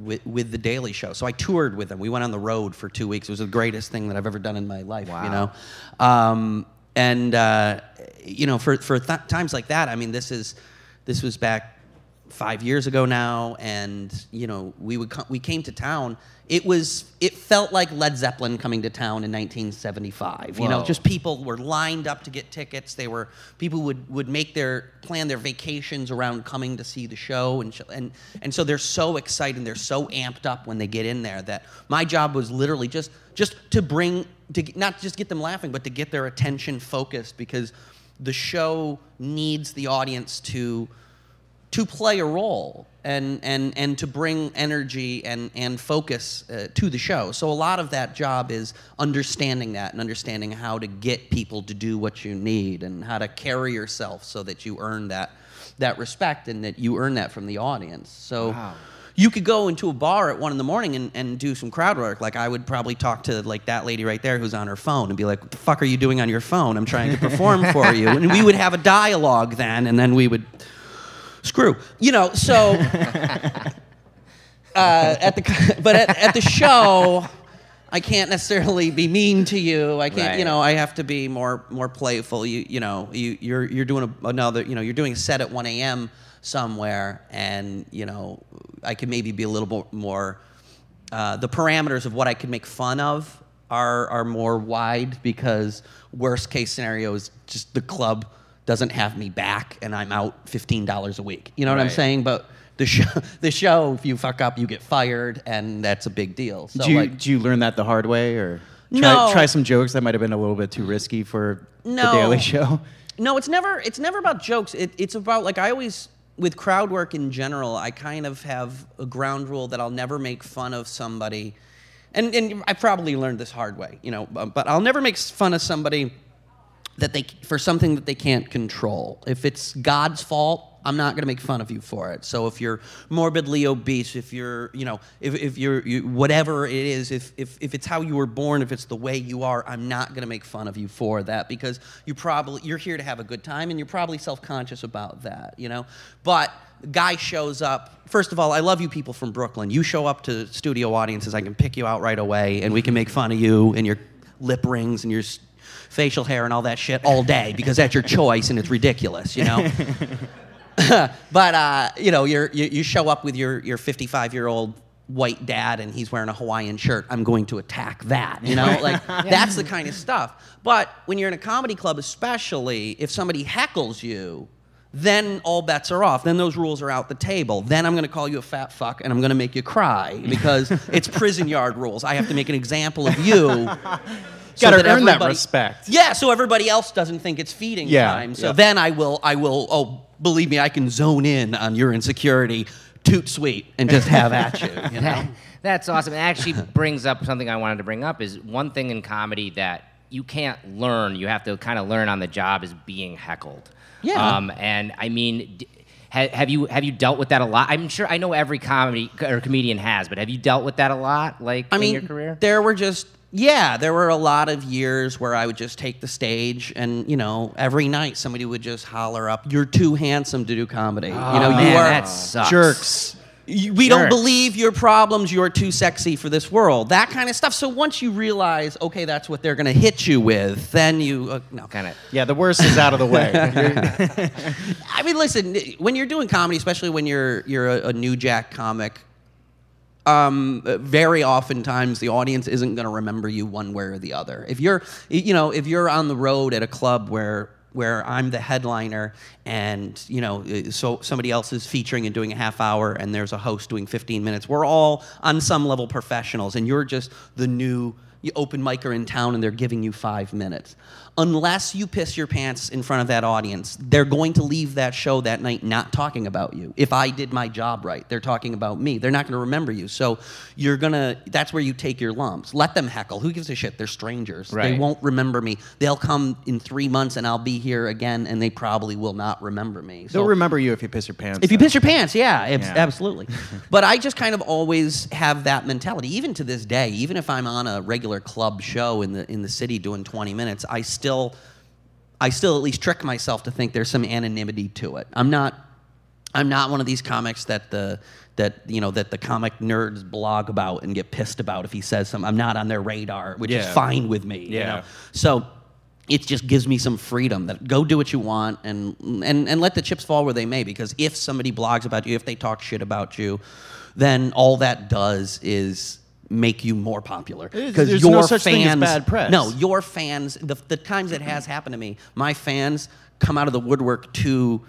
with the Daily Show. So I toured with them. We went on the road for 2 weeks. It was the greatest thing that I've ever done in my life. Wow. You know, you know, for times like that. I mean, this was back 5 years ago now, and you know, we came to town. It felt like Led Zeppelin coming to town in 1975. Whoa. You know, just people were lined up to get tickets. People would plan their vacations around coming to see the show, and so they're so excited, they're so amped up when they get in there, that my job was literally just to not just get them laughing, but to get their attention focused, because the show needs the audience to play a role and to bring energy and focus to the show. So a lot of that job is understanding that, and understanding how to get people to do what you need, and how to carry yourself so that you earn that respect, and that you earn that from the audience. So you could go into a bar at 1 in the morning and do some crowd work. Like I would probably talk to like that lady right there who's on her phone and be like, what the fuck are you doing on your phone? I'm trying to perform for you. And we would have a dialogue then, and then we would screw, you know. So at the show, I can't necessarily be mean to you. I can't, you know. I have to be more playful. You know, you're doing another, you know, you're doing a set at 1 a.m. somewhere, and you know, I could maybe be a little bit more. The parameters of what I could make fun of are more wide, because worst case scenario is just the club doesn't have me back, and I'm out $15 a week. You know what I'm saying? But the show, if you fuck up, you get fired, and that's a big deal. So did you learn that the hard way, or try some jokes that might have been a little bit too risky for the Daily Show? No, it's never about jokes. It's about, like, I always, with crowd work in general, I kind of have a ground rule that I'll never make fun of somebody, and I probably learned this hard way, you know. But I'll never make fun of somebody for something that they can't control. If it's God's fault, I'm not gonna make fun of you for it. So if you're morbidly obese, if you're, you know, if you're whatever it is, if it's how you were born, if it's the way you are, I'm not gonna make fun of you for that, because you're here to have a good time, and you're probably self-conscious about that, you know. But the guy shows up. First of all, I love you people from Brooklyn. You show up to studio audiences, I can pick you out right away, and we can make fun of you and your lip rings and your facial hair and all that shit all day, because that's your choice and it's ridiculous, you know. But you know, you show up with your 55-year-old white dad and he's wearing a Hawaiian shirt. I'm going to attack that, you know. Like that's the kind of stuff. But when you're in a comedy club, especially if somebody heckles you, then all bets are off. Then those rules are out the table. Then I'm going to call you a fat fuck and I'm going to make you cry because it's prison yard rules. I have to make an example of you. So gotta earn that respect. Yeah, so everybody else doesn't think it's feeding time. So then I will, oh, believe me, I can zone in on your insecurity, toot sweet, and just have at you. You know? That's awesome. It actually brings up something I wanted to bring up is one thing in comedy that you can't learn, you have to kind of learn on the job is being heckled. Yeah. And I mean, have you dealt with that a lot? I'm sure I know every comedy or comedian has, but have you dealt with that a lot like in your career? I mean, there were a lot of years where I would just take the stage and, you know, every night somebody would just holler up, "You're too handsome to do comedy." Oh, you know, man, you are that sucks. Jerks. We don't believe your problems. You're too sexy for this world. That kind of stuff. So once you realize, okay, that's what they're going to hit you with, then you the worst is out of the way. I mean, listen, when you're doing comedy, especially when you're a new jack comic, very oftentimes the audience isn't going to remember you one way or the other. If you're on the road at a club where I'm the headliner and, you know, so somebody else is featuring and doing a half hour and there's a host doing 15 minutes. We're all on some level professionals and you're just the new open micer in town and they're giving you 5 minutes. Unless you piss your pants in front of that audience, they're going to leave that show that night not talking about you. If I did my job right, they're talking about me. They're not going to remember you. So that's where you take your lumps. Let them heckle. Who gives a shit? They're strangers. Right. They won't remember me. They'll come in 3 months and I'll be here again and they probably will not remember me. So, they'll remember you if you piss your pants. If you piss your pants, absolutely. But I just kind of always have that mentality. Even to this day, even if I'm on a regular club show in the city doing 20 minutes, I still at least trick myself to think there's some anonymity to it. I'm not one of these comics that the comic nerds blog about and get pissed about if he says something. I'm not on their radar, which is fine with me. Yeah. You know? So it just gives me some freedom that go do what you want and let the chips fall where they may, because if somebody blogs about you, if they talk shit about you, then all that does is make you more popular. There's no such thing as bad press. No, your fans, the times it has happened to me, my fans come out of the woodwork to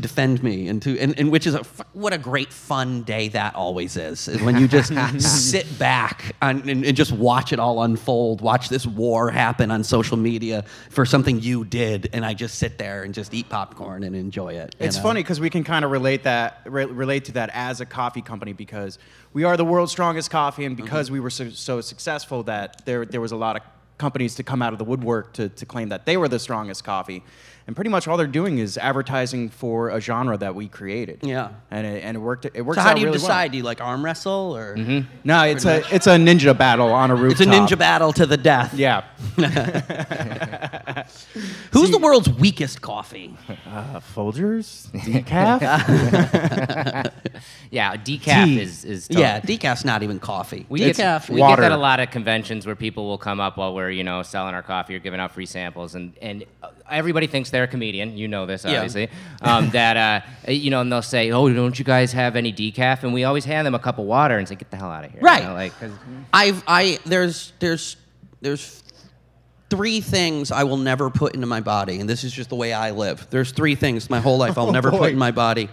defend me and which is what a great fun day that always is when you just sit back and just watch it all unfold, watch this war happen on social media for something you did, and I just sit there and just eat popcorn and enjoy it. It's funny because we can kind of relate to that as a coffee company, because we are the world's strongest coffee, and because we were so successful that there was a lot of companies to come out of the woodwork to claim that they were the strongest coffee. And pretty much all they're doing is advertising for a genre that we created. Yeah. And it worked. It works out really well. So how do you decide? Do you like arm wrestle or? Mm-hmm. No, it's a ninja battle on a rooftop. It's a ninja battle to the death. Yeah. Who's the world's weakest coffee? Folgers, decaf. Decaf is tough. Yeah, decaf's not even coffee. We get that a lot at conventions where people will come up while we're selling our coffee or giving out free samples, and everybody thinks they're a comedian. You know this, obviously. Yeah. And they'll say, "Oh, don't you guys have any decaf?" And we always hand them a cup of water and say, "Get the hell out of here!" Right. There's three things I will never put into my body, and this is just the way I live. There's three things my whole life I'll never put in my body: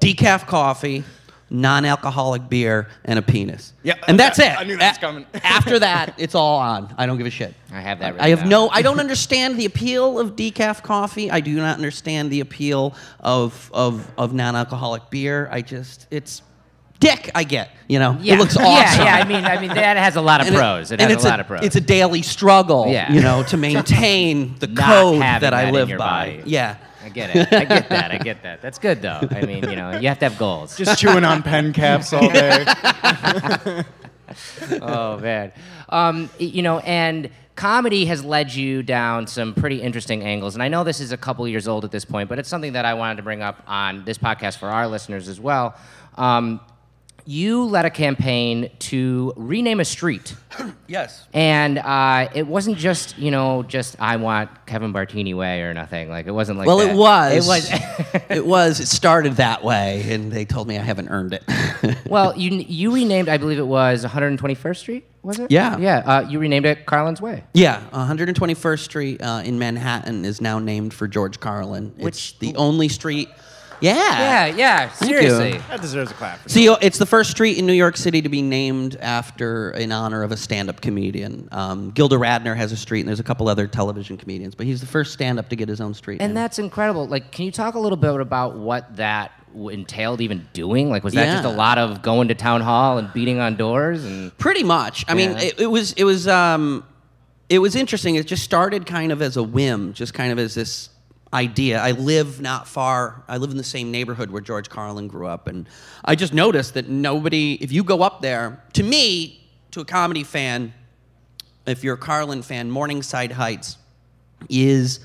decaf coffee, non-alcoholic beer, and a penis. Yeah, and that's it. I knew that was coming. After that, it's all on. I don't give a shit. I have that. I don't understand the appeal of decaf coffee. I do not understand the appeal of non-alcoholic beer. It's dick. I get. It looks awesome. Yeah. I mean, that has a lot of pros. It has a lot of pros. It's a daily struggle. Yeah. To maintain the code that I live by. Body. Yeah. I get that. That's good, though. I mean, you have to have goals. Just chewing on pen caps all day. Oh, man. And comedy has led you down some pretty interesting angles. And I know this is a couple years old at this point, but it's something that I wanted to bring up on this podcast for our listeners as well. You led a campaign to rename a street. Yes. And it wasn't just, just I want Kevin Bartini way or nothing. Like, it wasn't like that. Well, it was. It started that way, and they told me I haven't earned it. Well, you renamed, I believe it was 121st Street, was it? Yeah. Yeah, you renamed it Carlin's Way. Yeah, 121st Street in Manhattan is now named for George Carlin. It's the only street... Yeah. Yeah, yeah, seriously. That deserves a clap. For See, it's the first street in New York City to be named after, in honor of a stand-up comedian. Gilda Radner has a street, and there's a couple other television comedians, but he's the first stand-up to get his own street. And that's incredible. Like, can you talk a little bit about what that entailed even doing? Like, was that just a lot of going to town hall and beating on doors? And pretty much. I mean, it was interesting. It just started kind of as a whim, just kind of as this idea. I live in the same neighborhood where George Carlin grew up, and I just noticed that nobody, if you go up there, to me, to a comedy fan, if you're a Carlin fan, Morningside Heights it's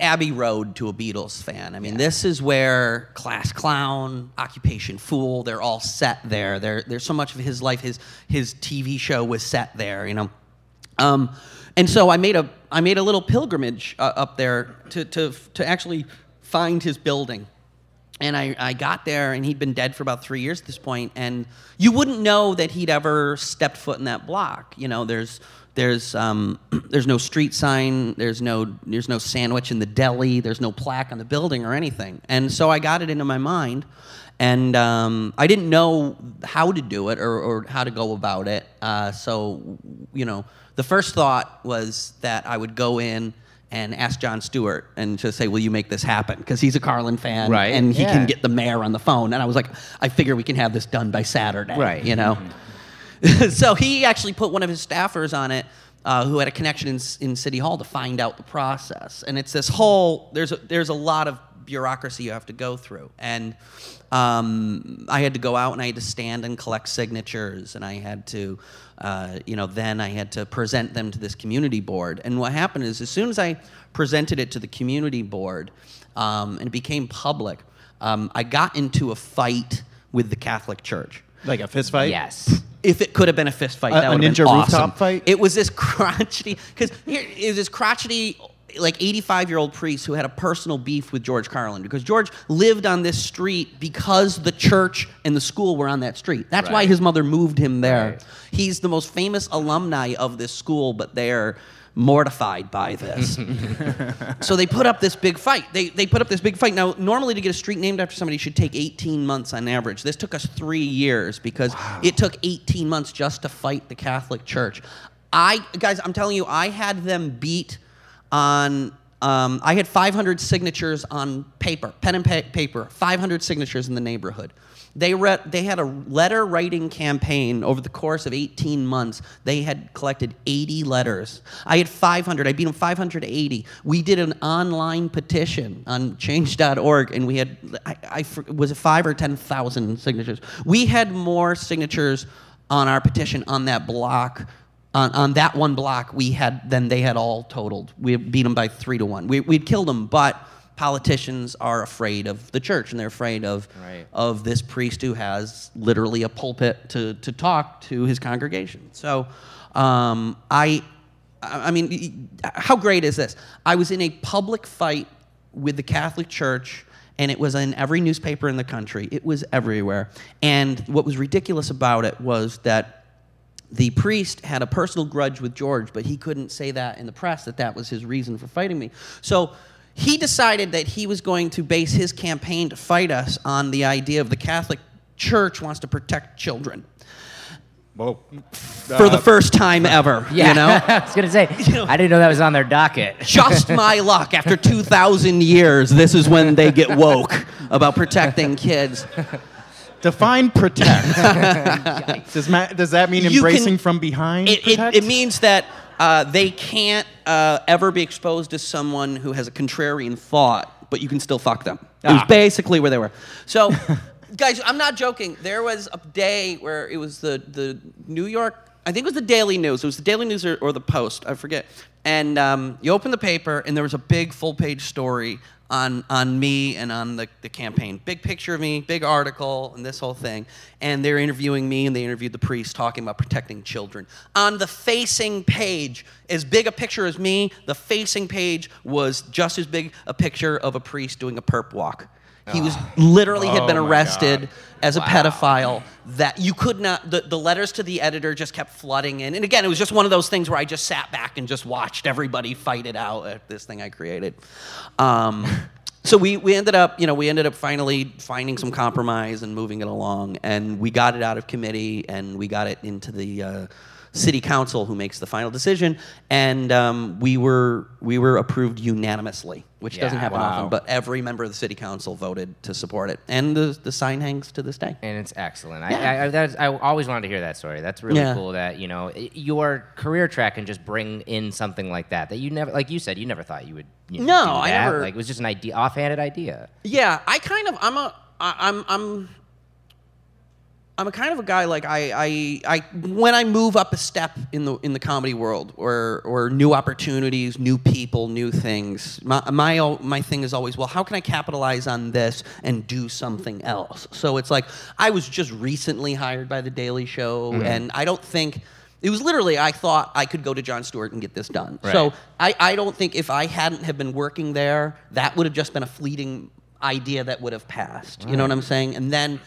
Abbey Road to a Beatles fan. I mean, this is where Class Clown, Occupation Fool, they're all set there. There's so much of his life, his TV show was set there, you know. And so I made a little pilgrimage up there to actually find his building. And I got there, and he'd been dead for about 3 years at this point, and you wouldn't know that he'd ever stepped foot in that block. You know, there's no street sign, there's no sandwich in the deli, there's no plaque on the building or anything. And so I got it into my mind, and I didn't know how to do it or how to go about it. So, you know, the first thought was that I would go in and ask Jon Stewart and just say, will you make this happen? Because he's a Carlin fan, right, and he can get the mayor on the phone. And I was like, I figure we can have this done by Saturday, right, you know? So he actually put one of his staffers on it who had a connection in City Hall to find out the process. And it's this whole, there's a lot of bureaucracy you have to go through. And I had to go out and I had to stand and collect signatures, and I had to, you know, then I had to present them to this community board. And what happened is as soon as I presented it to the community board and it became public, I got into a fight with the Catholic Church. Like a fist fight? Yes. If it could have been a fist fight, that would have been awesome. A ninja rooftop fight? It was this crotchety, like 85-year-old priest who had a personal beef with George Carlin because George lived on this street because the church and the school were on that street. That's why his mother moved him there. Right. He's the most famous alumni of this school, but they're mortified by this. So they put up this big fight. They put up this big fight. Now, normally to get a street named after somebody should take 18 months on average. This took us 3 years because it took 18 months just to fight the Catholic Church. Guys, I'm telling you, I had them beat on, I had 500 signatures on paper, pen and paper, 500 signatures in the neighborhood. They had a letter writing campaign over the course of 18 months. They had collected 80 letters. I had 500. I beat them 580. We did an online petition on change.org, and we had, was it 5 or 10,000 signatures? We had more signatures on our petition on that block. On that one block, they had all totaled. We beat them by 3-1. We'd killed them, but politicians are afraid of the church, and they're afraid of this priest who has literally a pulpit to talk to his congregation. So, I mean, how great is this? I was in a public fight with the Catholic Church, and it was in every newspaper in the country. It was everywhere. And what was ridiculous about it was that the priest had a personal grudge with George, but he couldn't say that in the press, that was his reason for fighting me. So he decided that he was going to base his campaign to fight us on the idea of the Catholic Church wants to protect children. Whoa. For the first time ever, you know? I was going to say, I didn't know that was on their docket. Just my luck. After 2,000 years, this is when they get woke about protecting kids. Define protect. Does that mean embracing from behind? It means that they can't ever be exposed to someone who has a contrarian thought, but you can still fuck them. It was basically where they were. So, guys, I'm not joking. There was a day where it was the New York, I think it was the Daily News. It was the Daily News or the Post, I forget. And you open the paper, and there was a big full-page story on me and on the campaign. Big picture of me, big article, and this whole thing. And they're interviewing me, and they interviewed the priest talking about protecting children. On the facing page, as big a picture as me, the facing page was just as big a picture of a priest doing a perp walk. He was literally had been arrested as a pedophile. That you could not, the letters to the editor just kept flooding in. And again, it was just one of those things where I just sat back and just watched everybody fight it out at this thing I created. So we ended up, we ended up finally finding some compromise and moving it along. And we got it out of committee and we got it into the city council, who makes the final decision. And we were approved unanimously, which doesn't happen often, but every member of the city council voted to support it. And the sign hangs to this day. And it's excellent. I always wanted to hear that story. That's really cool that, your career track can just bring in something like that, that you never, like you said, you never thought you would. No, I never. Like, it was just an idea, offhanded idea. Yeah, I kind of, I'm a kind of a guy, like, when I move up a step in the comedy world, or new opportunities, new people, new things, my thing is always, well, how can I capitalize on this and do something else? So it's like, I was just recently hired by The Daily Show, and I don't think... It was literally, I thought I could go to Jon Stewart and get this done. Right. So I don't think, if I hadn't have been working there, that would have just been a fleeting idea that would have passed. Right. You know what I'm saying? And then,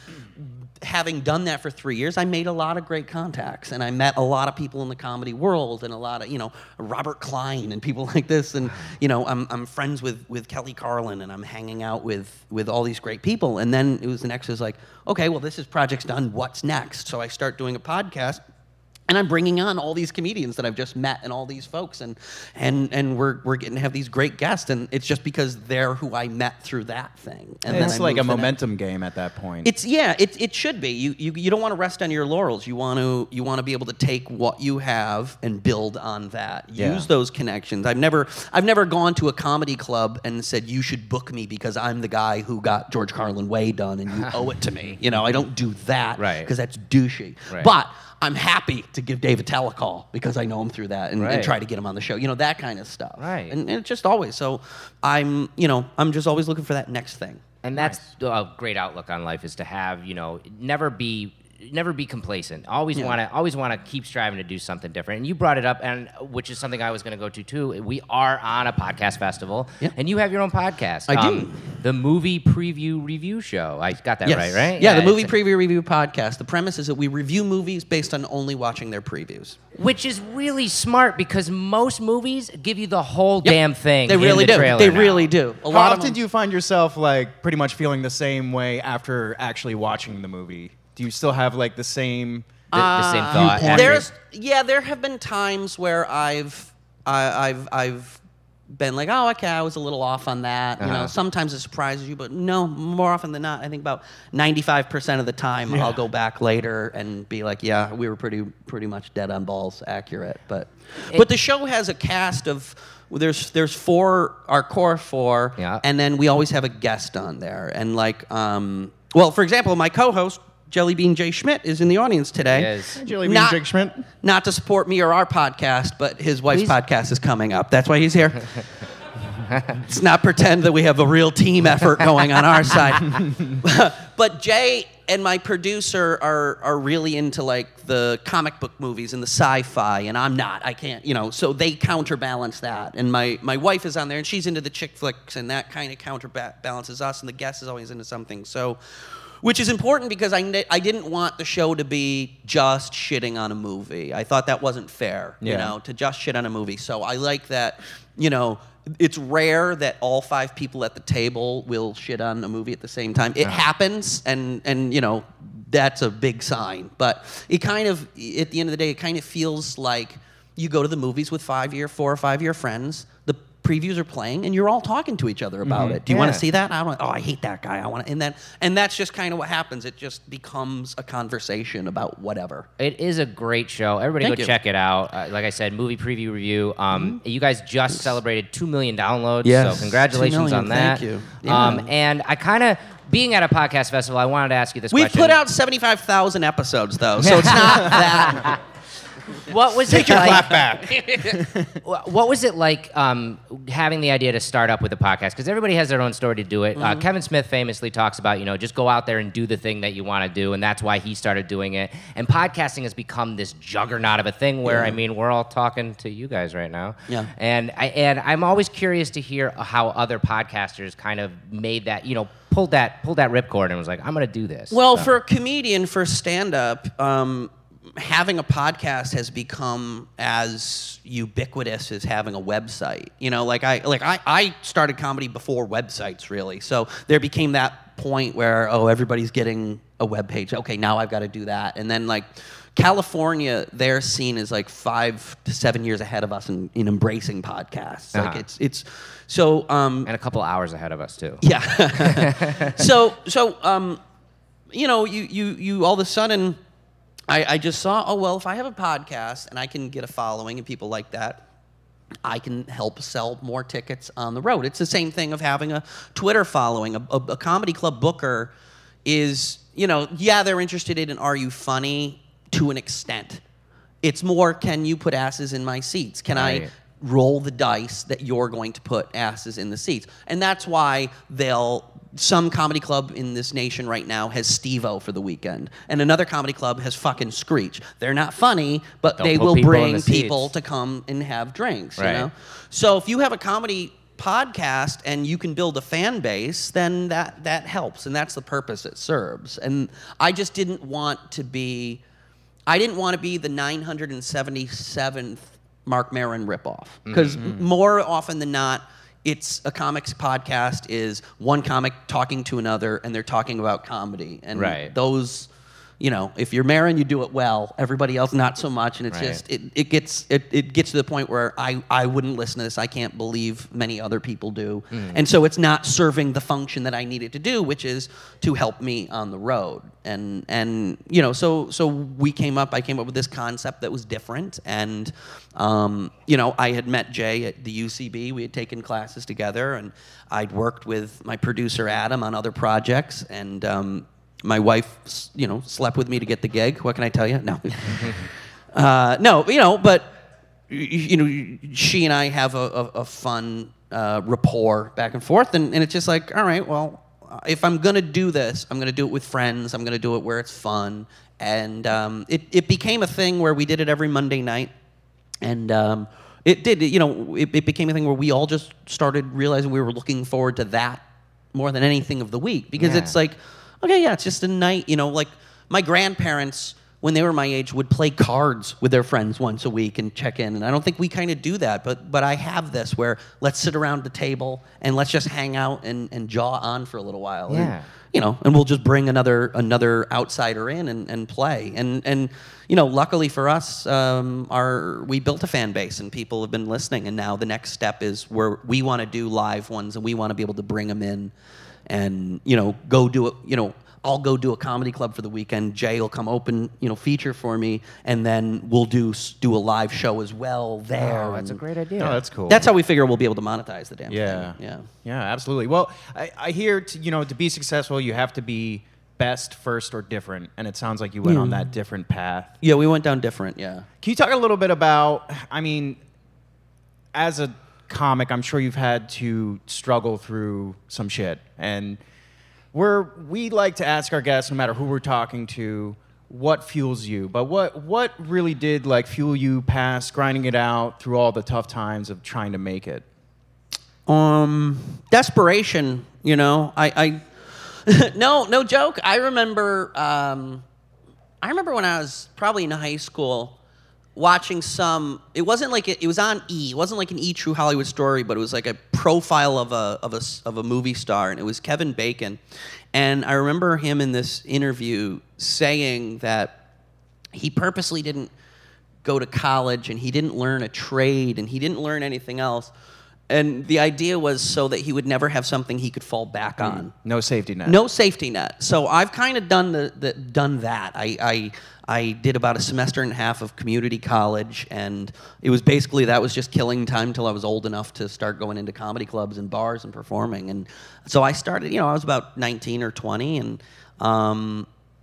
having done that for 3 years, I made a lot of great contacts, and I met a lot of people in the comedy world, and a lot of, Robert Klein and people like this, and, I'm friends with Kelly Carlin, and I'm hanging out with all these great people. And then it was the next, like, okay, well, this is project's done, what's next? So I start doing a podcast, and I'm bringing on all these comedians that I've just met and all these folks, and we're getting to have these great guests, and it's just because they're who I met through that thing. And it's like a momentum game at that point. It's it should be. You don't want to rest on your laurels. You want to be able to take what you have and build on that. Yeah. Use those connections. I've never gone to a comedy club and said, you should book me because I'm the guy who got George Carlin Way done and you owe it to me. I don't do that because that's douchey. Right. But I'm happy to give Dave Attell a call because I know him through that, and try to get him on the show. That kind of stuff. Right. And it's just always. So I'm just always looking for that next thing. And that's a great outlook on life, is to have, never be complacent. Always want to keep striving to do something different. And you brought it up, and which is something I was going to go to too. We are on a podcast festival, and you have your own podcast. I do. The Movie Preview Review Show. I got that right, right? Yeah, the Movie Preview Review Podcast. The premise is that we review movies based on only watching their previews. Which is really smart, because most movies give you the whole damn thing. They really do. They really do. How often do you find yourself, like, pretty much feeling the same way after actually watching the movie? Do you still have, like, the same thought? There have been times where I've been like, oh, okay, I was a little off on that. Sometimes it surprises you, but no, more often than not, I think about 95% of the time, I'll go back later and be like, yeah, we were pretty much dead on balls, accurate. But the show has a cast of. There's four, our core four, and then we always have a guest on there, and well, for example, my co-host, Jellybean J. Schmidt, is in the audience today. Yes. Jellybean J. Schmidt. Not to support me or our podcast, but his wife's podcast is coming up. That's why he's here. Let's not pretend that we have a real team effort going on our side. But Jay and my producer are really into, like, the comic book movies and the sci-fi, and I'm not. I can't, so they counterbalance that. And my wife is on there, and she's into the chick flicks, and that kind of counterbalances us, and the guest is always into something. So... Which is important, because I didn't want the show to be just shitting on a movie. I thought that wasn't fair, to just shit on a movie. So I like that, it's rare that all five people at the table will shit on a movie at the same time. It happens, and that's a big sign. But it kind of, at the end of the day, it kind of feels like you go to the movies with 4 or 5 year friends. The previews are playing, and you're all talking to each other about it. Do you want to see that? I don't. Oh, I hate that guy. I want to. And that's just kind of what happens. It just becomes a conversation about whatever. It is a great show. Everybody go check it out. Like I said, Movie Preview Review. You guys just celebrated 2 million downloads. Yes. So congratulations on that. Thank you. Yeah. And I kind of. Being at a podcast festival, I wanted to ask you this question. We've put out 75,000 episodes, though, so it's not that. What was it like? Take your clap back. What was it like having the idea to start up with a podcast? Because everybody has their own story to do it. Mm-hmm. Kevin Smith famously talks about, you know, just go out there and do the thing that you want to do, and that's why he started doing it. And podcasting has become this juggernaut of a thing where, I mean, we're all talking to you guys right now. Yeah. And I'm always curious to hear how other podcasters kind of made that, you know, pulled that ripcord and was like, I'm going to do this. Well, for a comedian, for stand-up, having a podcast has become as ubiquitous as having a website. You know, like I started comedy before websites, really. So there became that point where, oh, everybody's getting a webpage. Okay, now I've got to do that. And then, like, California, their scene is like 5 to 7 years ahead of us in embracing podcasts. Like it's so and a couple hours ahead of us too. Yeah. so you know, you all of a sudden I just saw, oh well, if I have a podcast and I can get a following and people like that, I can help sell more tickets on the road. It's the same thing of having a Twitter following. A comedy club booker is, you know, yeah, they're interested in are you funny? To an extent. It's more, can you put asses in my seats? Can I roll the dice that you're going to put asses in the seats? And that's why some comedy club in this nation right now has Steve-O for the weekend. And another comedy club has fucking Screech. They're not funny, but they will bring people to come and have drinks, you know? So if you have a comedy podcast and you can build a fan base, then that helps. And that's the purpose it serves. And I just didn't want to be... I didn't want to be the 977th Mark Maron ripoff, because more often than not, it's a comics podcast is one comic talking to another, and they're talking about comedy. And those, you know, if you're Maron, you do it well. Everybody else, not so much. And it's just it gets to the point where I wouldn't listen to this. I can't believe many other people do. And so it's not serving the function that I needed to do, which is to help me on the road. And you know, so I came up with this concept that was different. And you know, I had met Jay at the UCB. We had taken classes together, and I'd worked with my producer Adam on other projects. And my wife, you know, slept with me to get the gig. What can I tell you? No. No, you know, but, you know, she and I have a fun rapport back and forth. And it's just like, all right, well, if I'm going to do this, I'm going to do it with friends. I'm going to do it where it's fun. And it became a thing where we did it every Monday night. And it became a thing where we all just started realizing we were looking forward to that more than anything of the week. Because it's like... okay, yeah, it's just a night, you know, like my grandparents, when they were my age, would play cards with their friends once a week and check in, and I don't think we kind of do that, but I have this where let's sit around the table and let's just hang out and jaw on for a little while. Yeah. And, you know, and we'll just bring another outsider in and play. And you know, luckily for us, we built a fan base and people have been listening, and now the next step is where we want to do live ones and we want to be able to bring them in. And, you know, go do it, you know, I'll go do a comedy club for the weekend. Jay will come open, you know, feature for me. And then we'll do a live show as well there. Oh, that's a great idea. Oh, that's cool. That's how we figure we'll be able to monetize the damn thing. Yeah. Yeah, absolutely. Well, I hear, you know, to be successful, you have to be best, first, or different. And it sounds like you went on that different path. Yeah, we went down different, yeah. Can you talk a little bit about, I mean, as a comic, I'm sure you've had to struggle through some shit. And we like to ask our guests, no matter who we're talking to, what fuels you. But what really did like fuel you past grinding it out through all the tough times of trying to make it? Desperation, you know. I no joke. I remember when I was probably in high school, watching some, it wasn't like it was on E. It wasn't like an E! True Hollywood Story, but it was like a profile of a movie star, and it was Kevin Bacon. And I remember him in this interview saying that he purposely didn't go to college, and he didn't learn a trade, and he didn't learn anything else. And the idea was so that he would never have something he could fall back on. No safety net. No safety net. So I've kind of done that. I did about a semester and a half of community college, and it was basically that was just killing time till I was old enough to start going into comedy clubs and bars and performing. And so I started, you know, I was about 19 or 20, and,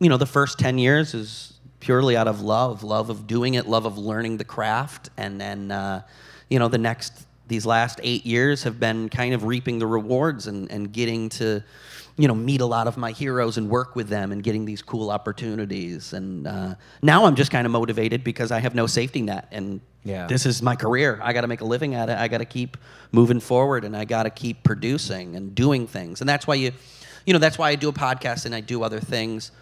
you know, the first 10 years is purely out of love of doing it, love of learning the craft. And then, you know, these last 8 years have been kind of reaping the rewards and getting to, you know, meet a lot of my heroes and work with them and getting these cool opportunities. And now I'm just kind of motivated because I have no safety net. And yeah, this is my career. I got to make a living at it. I got to keep moving forward, and I got to keep producing and doing things. And that's why you know, that's why I do a podcast and I do other things,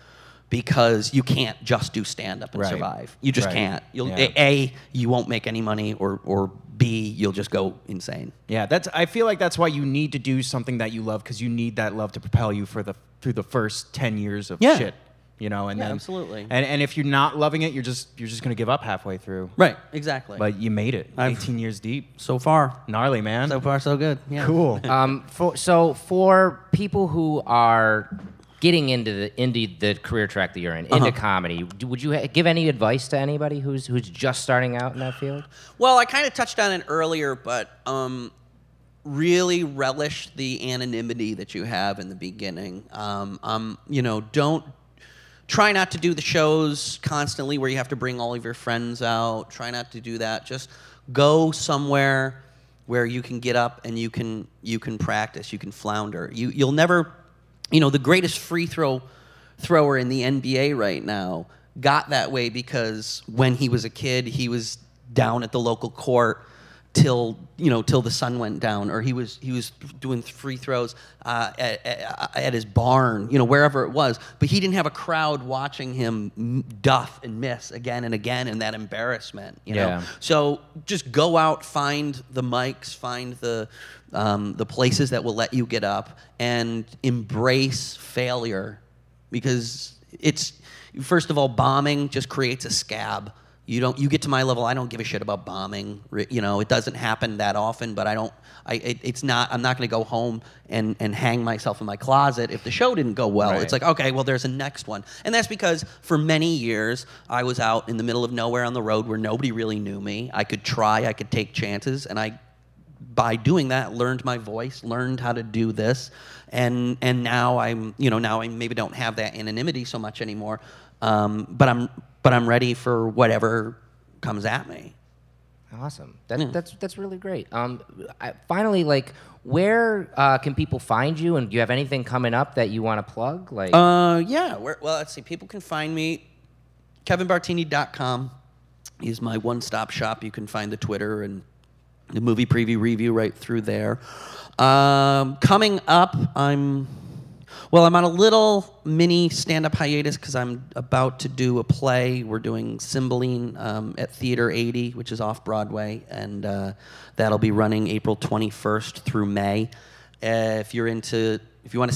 because you can't just do stand-up and survive. You just can't. A, you won't make any money, or B, you'll just go insane. Yeah, I feel like that's why you need to do something that you love, because you need that love to propel you through the first 10 years of shit. You know, and then, absolutely. And if you're not loving it, you're just gonna give up halfway through. Right, exactly. But you made it. 18 years deep so far. Gnarly, man. So far, so good. Yeah. Cool. So for people who are getting into the career track that you're in, into comedy, would you give any advice to anybody who's just starting out in that field? Well, I kind of touched on it earlier, but really relish the anonymity that you have in the beginning. You know, try not to do the shows constantly where you have to bring all of your friends out. Try not to do that. Just go somewhere where you can get up and you can practice. You can flounder. You'll never, you know, the greatest free thrower in the NBA right now got that way because when he was a kid, he was down at the local court till the sun went down, or he was doing free throws at his barn, you know, wherever it was. But he didn't have a crowd watching him duff and miss again and again, and that embarrassment, you know. So just go out, find the mics, find the places that will let you get up, and embrace failure, because it's, first of all, bombing just creates a scab. You get to my level, I don't give a shit about bombing. You know, it doesn't happen that often, but I'm not gonna go home and hang myself in my closet if the show didn't go well. Right. It's like, okay, well, there's a next one. And that's because for many years, I was out in the middle of nowhere on the road where nobody really knew me. I could try, I could take chances, and by doing that, learned my voice, learned how to do this. And now I maybe don't have that anonymity so much anymore, but I'm ready for whatever comes at me. Awesome. That's really great. Finally, like, where can people find you? And do you have anything coming up that you want to plug? Like, well, let's see. People can find me. KevinBartini.com is my one-stop shop. You can find the Twitter and the movie preview review right through there. Coming up, I'm on a little mini stand-up hiatus because I'm about to do a play. We're doing Cymbeline at Theater 80, which is off-Broadway, and that'll be running April 21st through May. If you want to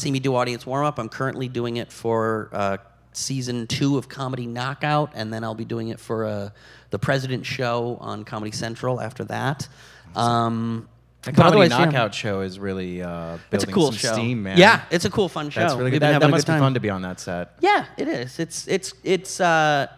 see me do audience warm-up, I'm currently doing it for season 2 of Comedy Knockout, and then I'll be doing it for the President show on Comedy Central after that. The Comedy Knockout show is really building some steam, man. Yeah, it's a cool, fun show. That's really good. That must be fun to be on that set. Yeah, it is.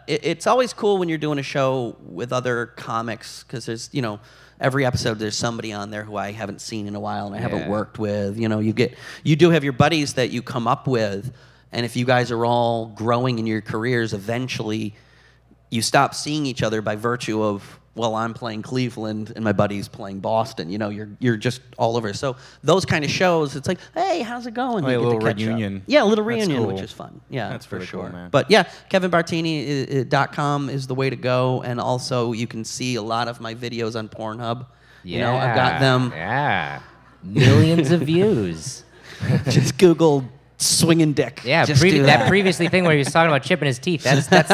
It's always cool when you're doing a show with other comics, because there's, you know, every episode there's somebody on there who I haven't seen in a while and I haven't worked with. You know, you do have your buddies that you come up with, and if you guys are all growing in your careers, eventually you stop seeing each other by virtue of, well, I'm playing Cleveland and my buddy's playing Boston. You know, you're just all over. So those kind of shows, it's like, hey, how's it going? Like a little reunion. Yeah, a little reunion, which is fun. Yeah, that's for sure, man. But yeah, KevinBartini.com is the way to go. And also, you can see a lot of my videos on Pornhub. Yeah, you know, I've got them. Yeah, millions of views. Just Google swinging dick. Yeah, that previously thing where he was talking about chipping his teeth. That's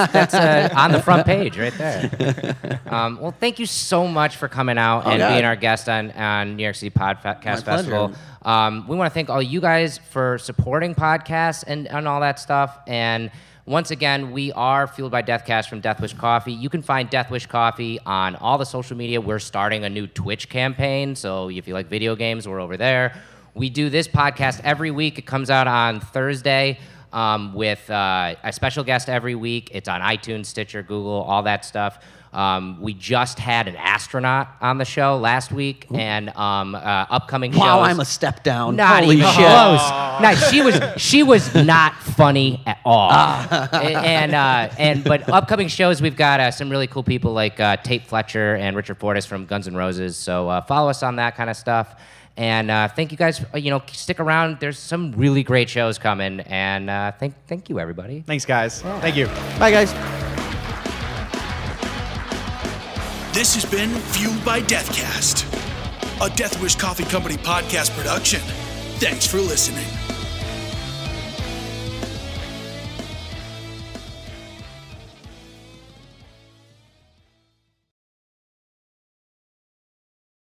on the front page right there. Well, thank you so much for coming out and being our guest on New York City Podcast Festival. We want to thank all you guys for supporting podcasts and all that stuff. And once again, we are Fueled by Deathcast from Death Wish Coffee. You can find Death Wish Coffee on all the social media. We're starting a new Twitch campaign, so if you like video games, we're over there. We do this podcast every week. It comes out on Thursday with a special guest every week. It's on iTunes, Stitcher, Google, all that stuff. We just had an astronaut on the show last week, and upcoming shows. Wow, I'm a step down. Not Holy even shit. Close. No, she was not funny at all. But upcoming shows, we've got some really cool people like Tate Fletcher and Richard Fortus from Guns N' Roses. So follow us on that kind of stuff. And thank you guys. You know, stick around. There's some really great shows coming. And thank you, everybody. Thanks, guys. Yeah. Thank you. Bye, guys. This has been Fueled by Deathcast, a Death Wish Coffee Company podcast production. Thanks for listening.